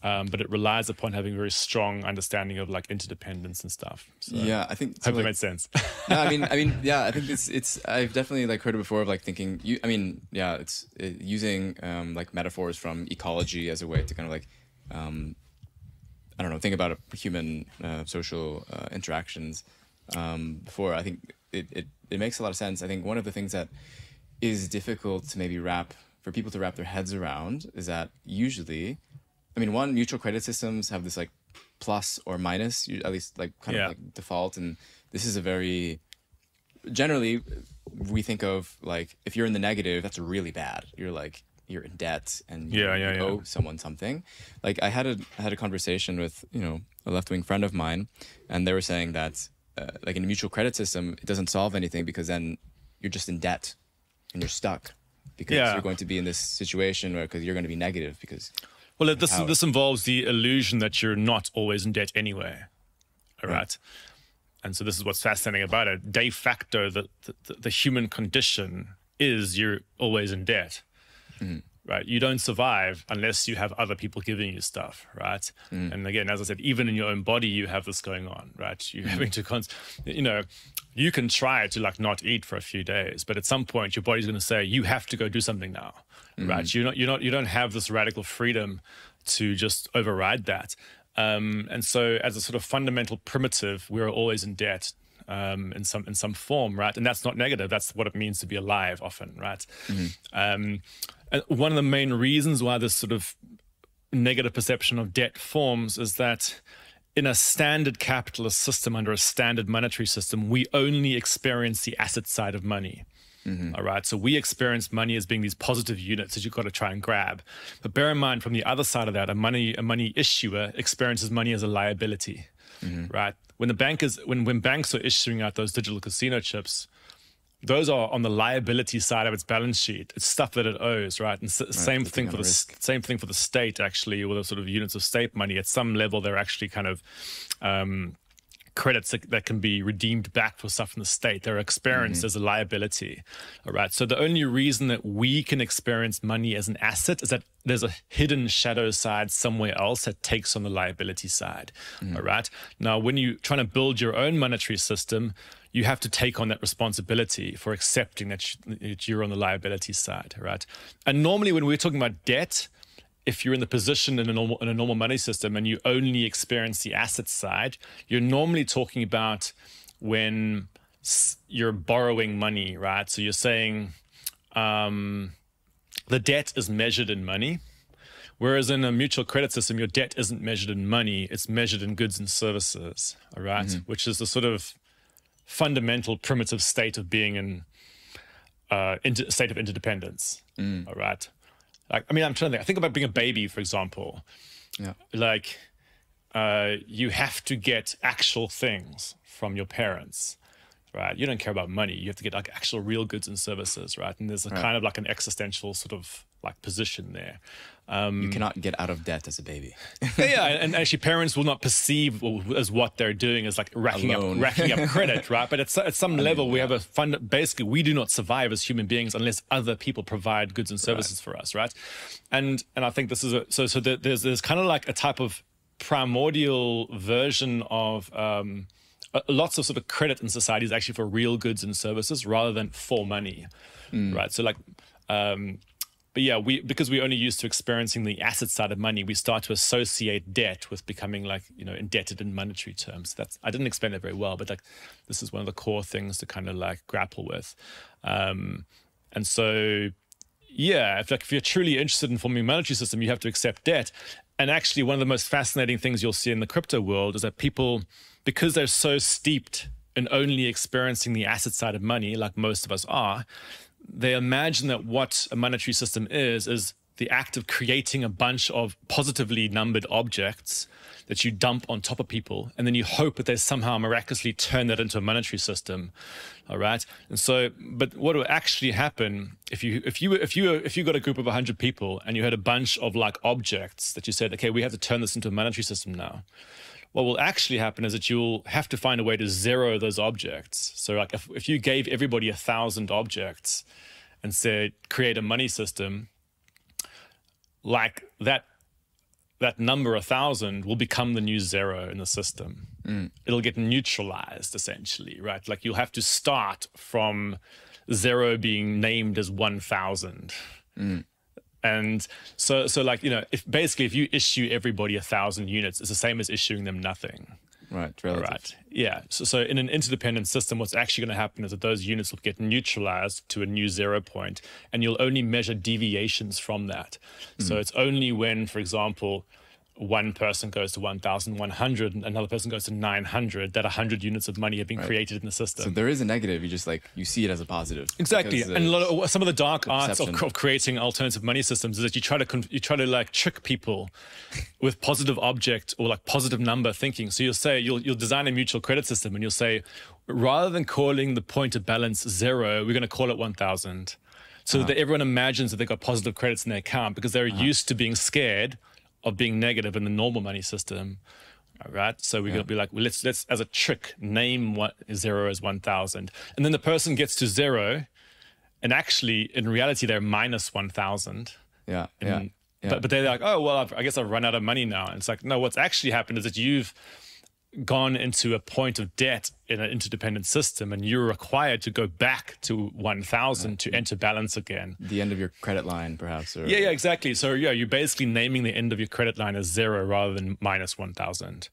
Um, but it relies upon having a very strong understanding of like interdependence and stuff. So yeah, I think hopefully like, made sense. No, I mean, I mean, yeah, I think it's it's. I've definitely like heard it before of like thinking. You, I mean, yeah, it's it, using um, like metaphors from ecology as a way to kind of like, um, I don't know, think about a human uh, social uh, interactions. Um, before I think it, it it makes a lot of sense. I think one of the things that is difficult to maybe wrap for people to wrap their heads around is that usually. I mean, one, mutual credit systems have this like plus or minus, at least like kind yeah. of like default. And this is a very, generally we think of like, if you're in the negative, that's really bad. You're like, you're in debt and you, yeah, yeah, you owe yeah. someone something. Like I had a, I had a conversation with, you know, a left-wing friend of mine, and they were saying that uh, like in a mutual credit system, it doesn't solve anything because then you're just in debt and you're stuck because yeah. you're going to be in this situation where, because you're going to be negative because... Well, this, this involves the illusion that you're not always in debt anyway, all right? right? And so this is what's fascinating about it. De facto, the, the, the human condition is you're always in debt, mm. right? You don't survive unless you have other people giving you stuff, right? Mm. And again, as I said, even in your own body, you have this going on, right? You're having to, cons you know, you can try to like not eat for a few days, but at some point your body's going to say, you have to go do something now. Mm-hmm. Right, you're not, you're not, you don't have this radical freedom to just override that, um, and so as a sort of fundamental primitive, we are always in debt um, in some in some form, right? And that's not negative; that's what it means to be alive, often, right? Mm-hmm. Um, and one of the main reasons why this sort of negative perception of debt forms is that in a standard capitalist system, under a standard monetary system, we only experience the asset side of money. Mm-hmm. All right. So we experience money as being these positive units that you've got to try and grab. But bear in mind, from the other side of that, a money, a money issuer experiences money as a liability, mm-hmm. right? When the bank is, when, when banks are issuing out those digital casino chips, those are on the liability side of its balance sheet. It's stuff that it owes, right? And s right, same thing for the risk. same thing for the state, actually, or the sort of units of state money. At some level, they're actually kind of, um, credits that, that can be redeemed back for stuff in the state. They're experienced mm-hmm. as a liability, all right? So the only reason that we can experience money as an asset is that there's a hidden shadow side somewhere else that takes on the liability side, mm-hmm. all right? Now, when you're trying to build your own monetary system, you have to take on that responsibility for accepting that you're on the liability side, right? And normally when we're talking about debt, if you're in the position in a normal in a normal money system and you only experience the asset side, you're normally talking about when you're borrowing money, right? So you're saying um, the debt is measured in money, whereas in a mutual credit system, your debt isn't measured in money; it's measured in goods and services, all right? Mm-hmm. Which is the sort of fundamental primitive state of being in uh, inter state of interdependence, mm. all right? Like, I mean, I'm trying to think. I think about being a baby, for example. Yeah. Like, uh, you have to get actual things from your parents, right? You don't care about money. You have to get like actual real goods and services, right? And there's a right. kind of like an existential sort of like position there. Um, you cannot get out of debt as a baby. yeah, and actually, parents will not perceive as what they're doing as like racking Alone. up, racking up credit, right? But at, at some I level, mean, we yeah. have a fund. Basically, we do not survive as human beings unless other people provide goods and services right. for us, right? And and I think this is a, so. So there, there's there's kind of like a type of primordial version of um, uh, lots of sort of credit in society is actually for real goods and services rather than for money, mm. right? So like, um, but yeah, we because we're only used to experiencing the asset side of money, we start to associate debt with becoming like, you know, indebted in monetary terms. That's, I didn't explain it very well, but like this is one of the core things to kind of like grapple with. Um, and so, yeah, if, like, if you're truly interested in forming a monetary system, you have to accept debt. And actually one of the most fascinating things you'll see in the crypto world is that people, because they're so steeped in only experiencing the asset side of money, like most of us are, they imagine that what a monetary system is, is the act of creating a bunch of positively numbered objects that you dump on top of people. And then you hope that they somehow miraculously turn that into a monetary system. All right. And so, but what would actually happen if you, if you, if you, if you got a group of a hundred people and you had a bunch of like objects that you said, okay, we have to turn this into a monetary system now. What will actually happen is that you'll have to find a way to zero those objects. So like if, if you gave everybody a thousand objects and said, create a money system, like that, that number, a thousand, will become the new zero in the system. Mm. It'll get neutralized essentially, right? Like you'll have to start from zero being named as one thousand. Mm. And so, so like, you know, if basically if you issue everybody a thousand units, it's the same as issuing them nothing. Right, relative. Right. Yeah, so, so in an interdependent system, what's actually gonna happen is that those units will get neutralized to a new zero point, and you'll only measure deviations from that. Mm. So it's only when, for example, one person goes to one thousand one hundred and another person goes to nine hundred, that one hundred units of money have been right. created in the system. So there is a negative, you just like, you see it as a positive. Exactly, and a lot of, some of the dark arts of, of creating alternative money systems is that you try to, you try to like trick people with positive object or like positive number thinking. So you'll say, you'll, you'll design a mutual credit system and you'll say, rather than calling the point of balance zero, we're gonna call it one thousand. So uh-huh. that everyone imagines that they've got positive credits in their account because they're uh-huh. used to being scared of being negative in the normal money system, right? So we're yeah. gonna be like, well, let's let's as a trick name what zero as one thousand, and then the person gets to zero, and actually in reality they're minus one thousand. Yeah, yeah, yeah. But but they're like, oh well, I've, I guess I've run out of money now. And it's like, no, what's actually happened is that you've gone into a point of debt in an interdependent system, and you're required to go back to one thousand right. to enter balance again. The end of your credit line, perhaps. Or... Yeah, yeah, exactly. So yeah, you're basically naming the end of your credit line as zero rather than minus one thousand,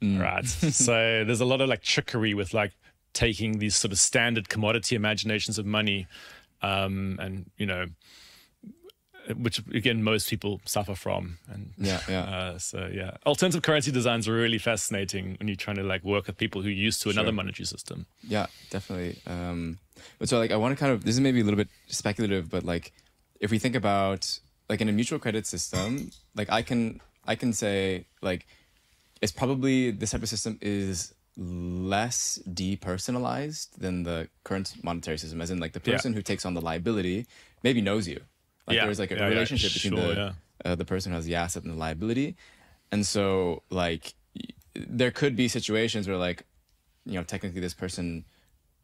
mm. right? So there's a lot of like trickery with like taking these sort of standard commodity imaginations of money, um, and you know, which again most people suffer from, and yeah, yeah. Uh, so yeah, alternative currency designs are really fascinating when you're trying to like work with people who are used to another sure. monetary system. Yeah, definitely. Um, but so like I want to kind of, this is maybe a little bit speculative, but like if we think about like in a mutual credit system, like I can I can say like it's probably this type of system is less depersonalized than the current monetary system, as in like the person yeah. who takes on the liability maybe knows you. Like yeah, there's like a yeah, relationship yeah, between sure, the, yeah. uh, the person who has the asset and the liability. And so like there could be situations where like, you know, technically this person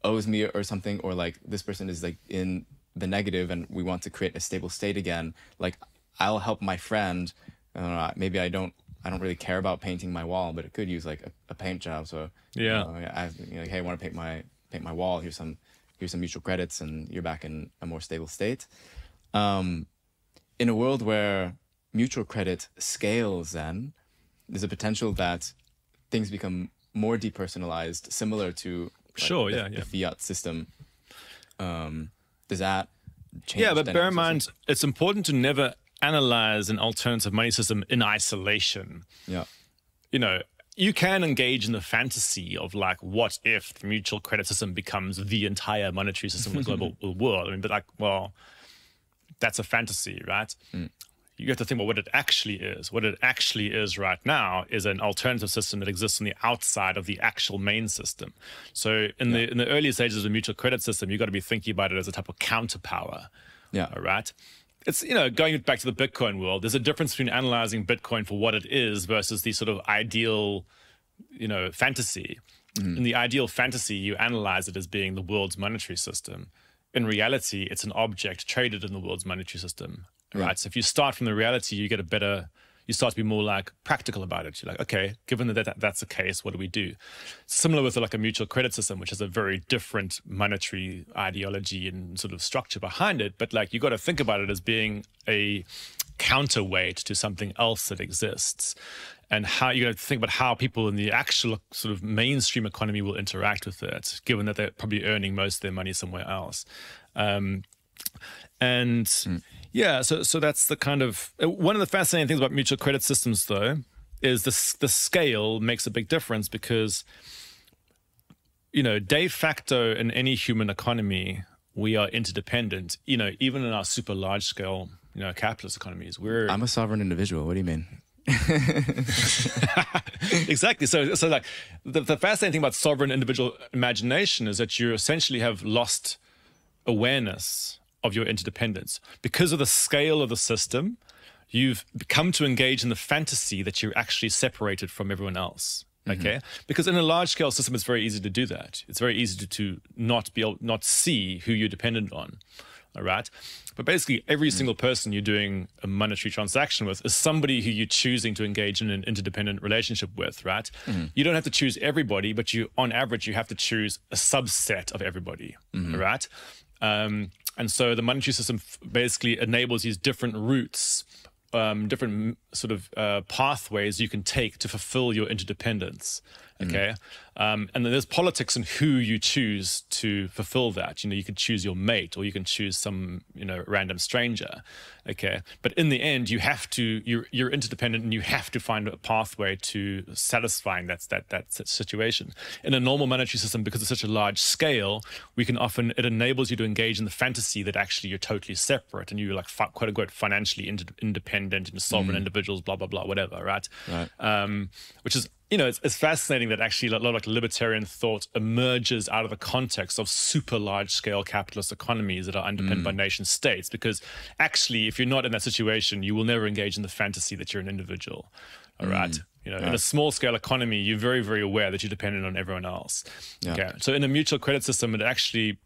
owes me or something, or like this person is like in the negative and we want to create a stable state again. Like I'll help my friend. I don't know, maybe I don't, I don't really care about painting my wall, but it could use like a, a paint job. So yeah, you know, I, you know, like, hey, I want to paint my, paint my wall. Here's some, here's some mutual credits and you're back in a more stable state. Um, in a world where mutual credit scales, then there's a potential that things become more depersonalized, similar to like, sure, the, yeah, yeah. the fiat system. Um, does that change? Yeah, but bear in mind, it's important to never analyze an alternative money system in isolation. Yeah, you know. You can engage in the fantasy of like, what if the mutual credit system becomes the entire monetary system of the global world? I mean, but like, well, that's a fantasy, right? Mm. You have to think about what it actually is. What it actually is right now is an alternative system that exists on the outside of the actual main system. So in yeah. the in the early stages of the mutual credit system, you've got to be thinking about it as a type of counterpower. Yeah. All right. It's, you know, going back to the Bitcoin world, there's a difference between analyzing Bitcoin for what it is versus the sort of ideal, you know, fantasy. Mm. In the ideal fantasy, you analyze it as being the world's monetary system. In reality, it's an object traded in the world's monetary system, right? Yeah. So if you start from the reality, you get a better, you start to be more like practical about it. You're like, okay, given that, that that's the case, what do we do? Similar with like a mutual credit system, which has a very different monetary ideology and sort of structure behind it. But like, you got to think about it as being a counterweight to something else that exists. And how you got to think about how people in the actual sort of mainstream economy will interact with it, given that they're probably earning most of their money somewhere else. Um, and mm. yeah, so so that's the kind of one of the fascinating things about mutual credit systems, though, is the the scale makes a big difference, because, you know, de facto in any human economy, we are interdependent. You know, even in our super large scale, you know, capitalist economies, we're I'm a sovereign individual. What do you mean? Exactly. So, so like the, the fascinating thing about sovereign individual imagination is that you essentially have lost awareness of your interdependence because of the scale of the system. You've come to engage in the fantasy that you're actually separated from everyone else. Okay, mm-hmm. Because in a large scale system, it's very easy to do that. It's very easy to, to not be able, not see who you're dependent on. All right. But basically every single person you're doing a monetary transaction with is somebody who you're choosing to engage in an interdependent relationship with, right? Mm-hmm. You don't have to choose everybody, but you, on average, you have to choose a subset of everybody, mm-hmm. right? Um, and so the monetary system basically enables these different routes, um, different sort of uh, pathways you can take to fulfill your interdependence. Okay. Mm-hmm. Um, and then there's politics in who you choose to fulfill that. You know, you can choose your mate, or you can choose some, you know, random stranger. Okay. But in the end, you have to, you're, you're interdependent, and you have to find a pathway to satisfying that, that, that situation. In a normal monetary system, because it's such a large scale, we can often, it enables you to engage in the fantasy that actually you're totally separate and you're like, quote unquote, financially independent and sovereign mm-hmm. individuals, blah, blah, blah, whatever. Right. Right. Um, which is, you know, it's, it's fascinating that actually a lot of like libertarian thought emerges out of the context of super large scale capitalist economies that are underpinned mm. by nation states, because actually, if you're not in that situation, you will never engage in the fantasy that you're an individual. All right. Mm. You know, yeah. in a small scale economy, you're very, very aware that you're dependent on everyone else. Yeah. Okay. So in a mutual credit system, it actually,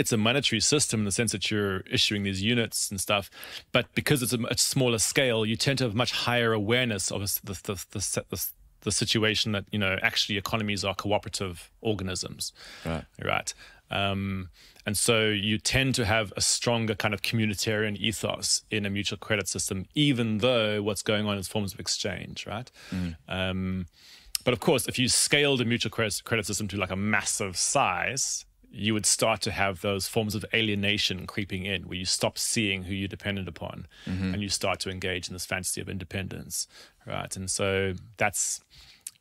it's a monetary system in the sense that you're issuing these units and stuff, but because it's a much smaller scale, you tend to have much higher awareness of the, the, the, the the situation that, you know, actually economies are cooperative organisms, right? Right. Um, and so you tend to have a stronger kind of communitarian ethos in a mutual credit system, even though what's going on is forms of exchange, right? Mm. Um, but of course, if you scaled a mutual credit, credit system to like a massive size, you would start to have those forms of alienation creeping in, where you stop seeing who you're dependent upon, mm-hmm. and you start to engage in this fantasy of independence, right? And so that's,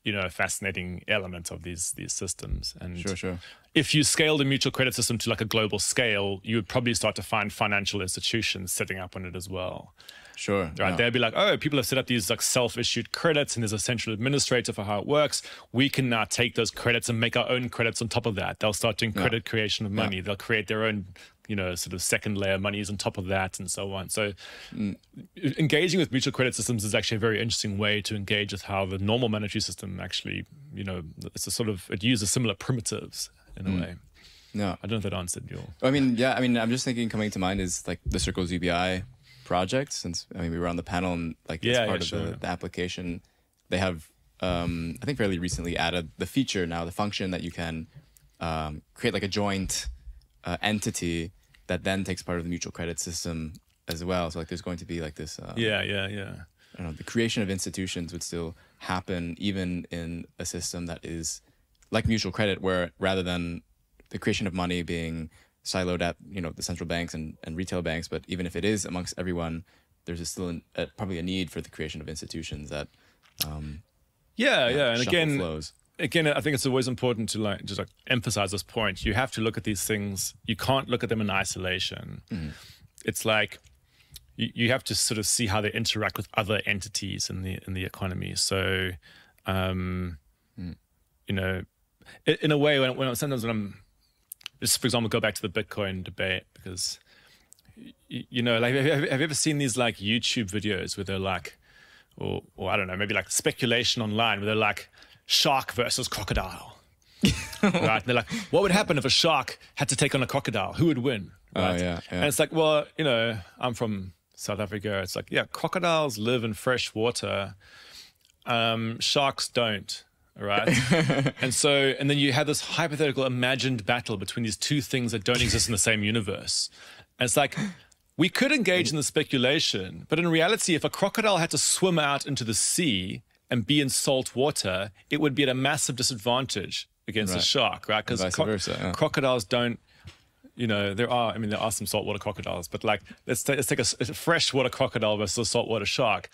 you know, a fascinating element of these these systems. And sure, sure. If you scaled a mutual credit system to like a global scale, you would probably start to find financial institutions setting up on it as well. Sure. Right. Yeah. They'd be like, oh, people have set up these like self-issued credits, and there's a central administrator for how it works. We can now take those credits and make our own credits on top of that. They'll start doing credit yeah. creation of money. Yeah. They'll create their own, you know, sort of second layer monies on top of that, and so on. So mm. engaging with mutual credit systems is actually a very interesting way to engage with how the normal monetary system actually, you know, it's a sort of, it uses similar primitives in a mm. way. No. I don't know if that answered your... I mean, yeah, I mean, I'm just thinking coming to mind is like the Circles U B I project, since I mean we were on the panel, and like yeah, as part yeah, sure. of the, the application, they have um, I think fairly recently added the feature now, the function that you can um, create like a joint uh, entity that then takes part of the mutual credit system as well. So like there's going to be like this. Uh, yeah, yeah, yeah. I don't know. The creation of institutions would still happen even in a system that is like mutual credit, where rather than the creation of money being siloed at, you know, the central banks and, and retail banks, but even if it is amongst everyone, there's a still an, uh, probably a need for the creation of institutions that um yeah yeah, yeah. and again flows. Again, I think it's always important to like just like emphasize this point. You have to look at these things, you can't look at them in isolation. Mm-hmm. It's like you, you have to sort of see how they interact with other entities in the in the economy. So um mm. you know, in, in a way when, when sometimes when I'm just, for example, go back to the Bitcoin debate, because, you know, like, have, have you ever seen these like YouTube videos where they're like, or, or I don't know, maybe like speculation online where they're like shark versus crocodile, right? And they're like, what would happen if a shark had to take on a crocodile? Who would win? Right? Oh, yeah, yeah. And it's like, well, you know, I'm from South Africa. It's like, yeah, crocodiles live in fresh water. Um, sharks don't, right? and so, and then you have this hypothetical imagined battle between these two things that don't exist in the same universe. And it's like, we could engage in the speculation, but in reality, if a crocodile had to swim out into the sea and be in salt water, it would be at a massive disadvantage against right. a shark, right? Because cro yeah. crocodiles don't, you know, there are, I mean, there are some saltwater crocodiles, but like, let's, let's take a, a freshwater crocodile versus a saltwater shark.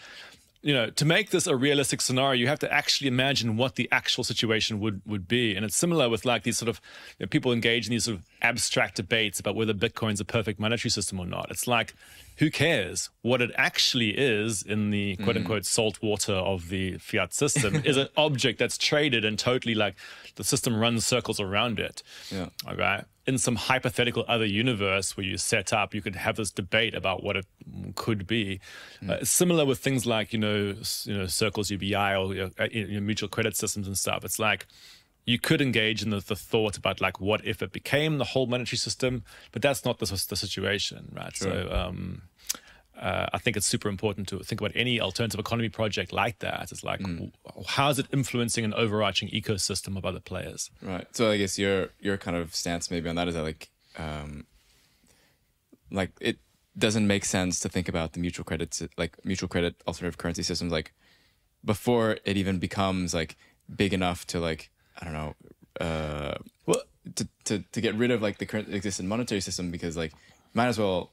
You know, to make this a realistic scenario, you have to actually imagine what the actual situation would, would be. And it's similar with like these sort of, you know, people engage in these sort of abstract debates about whether Bitcoin's a perfect monetary system or not. It's like, who cares? What it actually is in the quote unquote salt water of the fiat system is an object that's traded and totally like the system runs circles around it. Yeah. All right. In some hypothetical other universe where you set up, you could have this debate about what it could be. Mm. Uh, similar with things like, you know, you know, Circles U B I or your, your mutual credit systems and stuff. It's like you could engage in the, the thought about like, what if it became the whole monetary system? But that's not the, the situation, right? Sure. So um, uh, I think it's super important to think about any alternative economy project like that. It's like, mm. how is it influencing an overarching ecosystem of other players? Right. So I guess your your kind of stance maybe on that is that like, um, like it doesn't make sense to think about the mutual credit like mutual credit alternative currency systems like before it even becomes like big enough to like. I don't know, uh, well, to, to, to get rid of like the current existing monetary system, because like might as well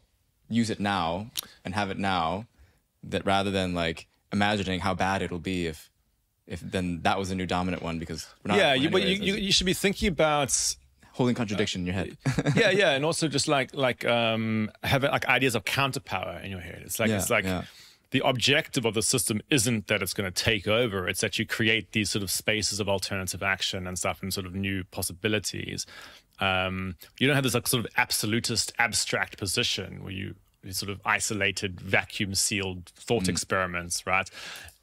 use it now and have it now, that rather than like imagining how bad it'll be if if then that was a new dominant one, because we're not, yeah, you, but you, you you should be thinking about holding contradiction uh, in your head. yeah, yeah, and also just like like um having like ideas of counterpower in your head. It's like yeah, it's like. Yeah. The objective of the system isn't that it's going to take over. It's that you create these sort of spaces of alternative action and stuff and sort of new possibilities. Um, you don't have this like sort of absolutist abstract position where you, you sort of isolated, vacuum sealed thought mm. experiments, right?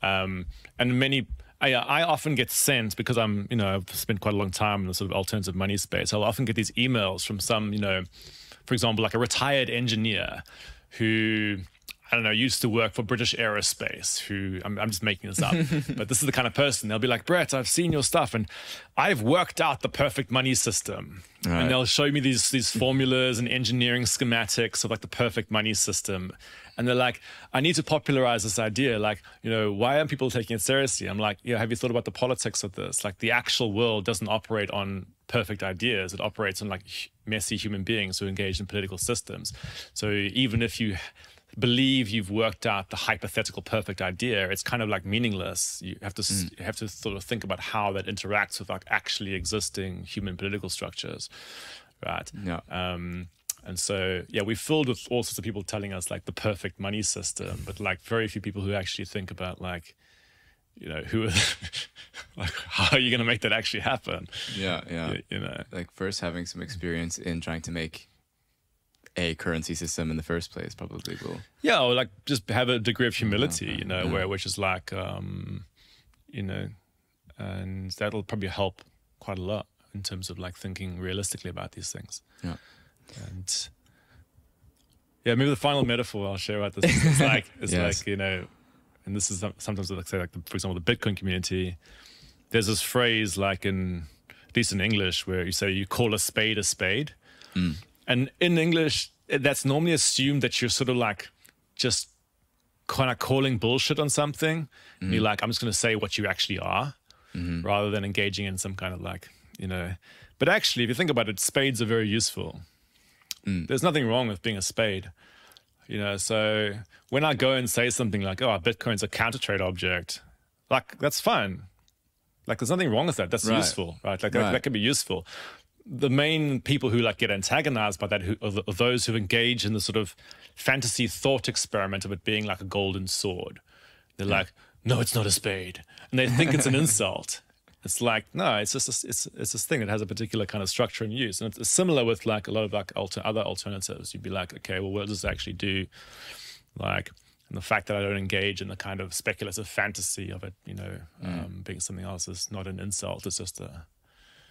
Um, and many, I, I often get sent, because I'm, you know, I've spent quite a long time in the sort of alternative money space. I'll often get these emails from some, you know, for example, like a retired engineer who, I don't know, used to work for British Aerospace, who, I'm, I'm just making this up, but this is the kind of person, they'll be like, Brett, I've seen your stuff and I've worked out the perfect money system. All right. And they'll show me these, these formulas and engineering schematics of like the perfect money system. And they're like, I need to popularize this idea. Like, you know, why aren't people taking it seriously? I'm like, yeah, have you thought about the politics of this? Like the actual world doesn't operate on perfect ideas. It operates on like messy human beings who engage in political systems. So even if you believe you've worked out the hypothetical perfect idea, it's kind of like meaningless. You have to mm. you have to sort of think about how that interacts with like actually existing human political structures, right? Yeah. Um, and so yeah, we're filled with all sorts of people telling us like the perfect money system, but like very few people who actually think about like, you know, who are like how are you going to make that actually happen? Yeah, yeah. You, you know, like first having some experience in trying to make a currency system in the first place probably will. Yeah, or like just have a degree of humility, yeah, you know, yeah. where which is like, um, you know, and that'll probably help quite a lot in terms of like thinking realistically about these things. Yeah, and yeah, maybe the final metaphor I'll share about this is like it's yes. like you know, and this is sometimes like say like the, for example the Bitcoin community. There's this phrase like in at least in English where you say you call a spade a spade. Mm. And in English, that's normally assumed that you're sort of like just kind of calling bullshit on something. Mm-hmm. And you're like, I'm just going to say what you actually are, mm-hmm. rather than engaging in some kind of like, you know. But actually, if you think about it, spades are very useful. Mm. There's nothing wrong with being a spade. You know, so when I go and say something like, oh, Bitcoin's a counter-trade object, like that's fine. Like there's nothing wrong with that. That's right. useful, right? Like right. That, that could be useful. The main people who like get antagonized by that who, are, the, are those who engage in the sort of fantasy thought experiment of it being like a golden sword. They're yeah. like, no, it's not a spade. And they think it's an insult. It's like, no, it's just a, it's, it's this thing that has a particular kind of structure and use. And it's similar with like a lot of like alter, other alternatives. You'd be like, okay, well, what does this actually do? Like, and the fact that I don't engage in the kind of speculative fantasy of it, you know, mm. um, being something else is not an insult. It's just a...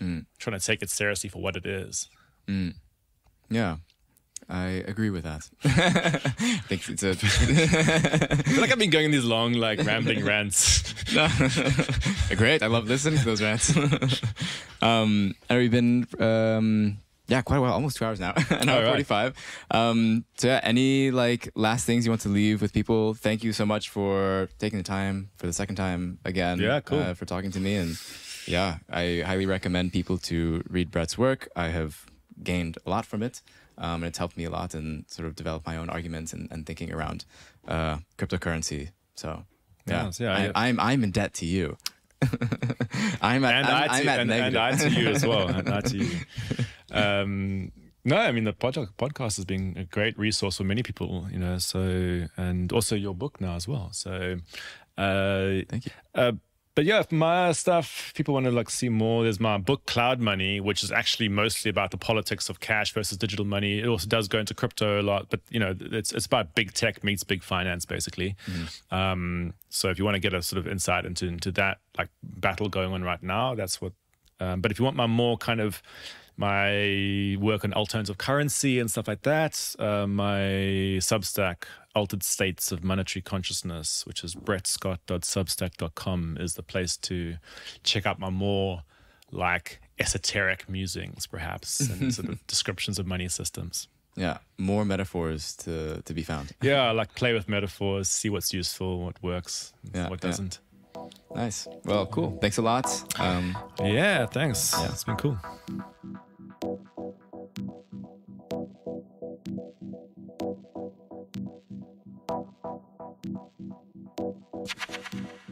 Mm. Trying to take it seriously for what it is. Mm. Yeah, I agree with that. Thanks. It's a I feel like I've been going on these long, like, rambling rants. Great. I love listening to those rants. um, and we've been, um, yeah, quite a while, almost two hours now, an hour forty-five. Um, so yeah, any, like, last things you want to leave with people? Thank you so much for taking the time for the second time again. Yeah, cool. Uh, for talking to me. And yeah, I highly recommend people to read Brett's work. I have gained a lot from it. Um, and it's helped me a lot in sort of develop my own arguments and, and thinking around uh, cryptocurrency. So yeah, yes, yeah, I, yeah. I'm I'm in debt to you. I'm at and I'm, I to, I'm at and, negative. And I to you as well. And I to you. Um, no, I mean the podcast podcast has been a great resource for many people. You know, so and also your book now as well. So uh, thank you. Uh, But yeah, if my stuff, people want to like see more, there's my book, Cloudmoney, which is actually mostly about the politics of cash versus digital money. It also does go into crypto a lot, but you know, it's, it's about big tech meets big finance, basically. Mm. Um, so if you want to get a sort of insight into, into that like battle going on right now, that's what, um, but if you want my more kind of, my work on alternative currency and stuff like that, uh, my Substack, Altered States of Monetary Consciousness, which is brett scott dot substack dot com, is the place to check out my more like esoteric musings, perhaps, and sort of descriptions of money systems. Yeah, more metaphors to, to be found. Yeah, like play with metaphors, see what's useful, what works, yeah, what doesn't. Yeah. Nice. Well, cool. Thanks a lot. Um, yeah, thanks. Yeah. It's been cool. Thank you.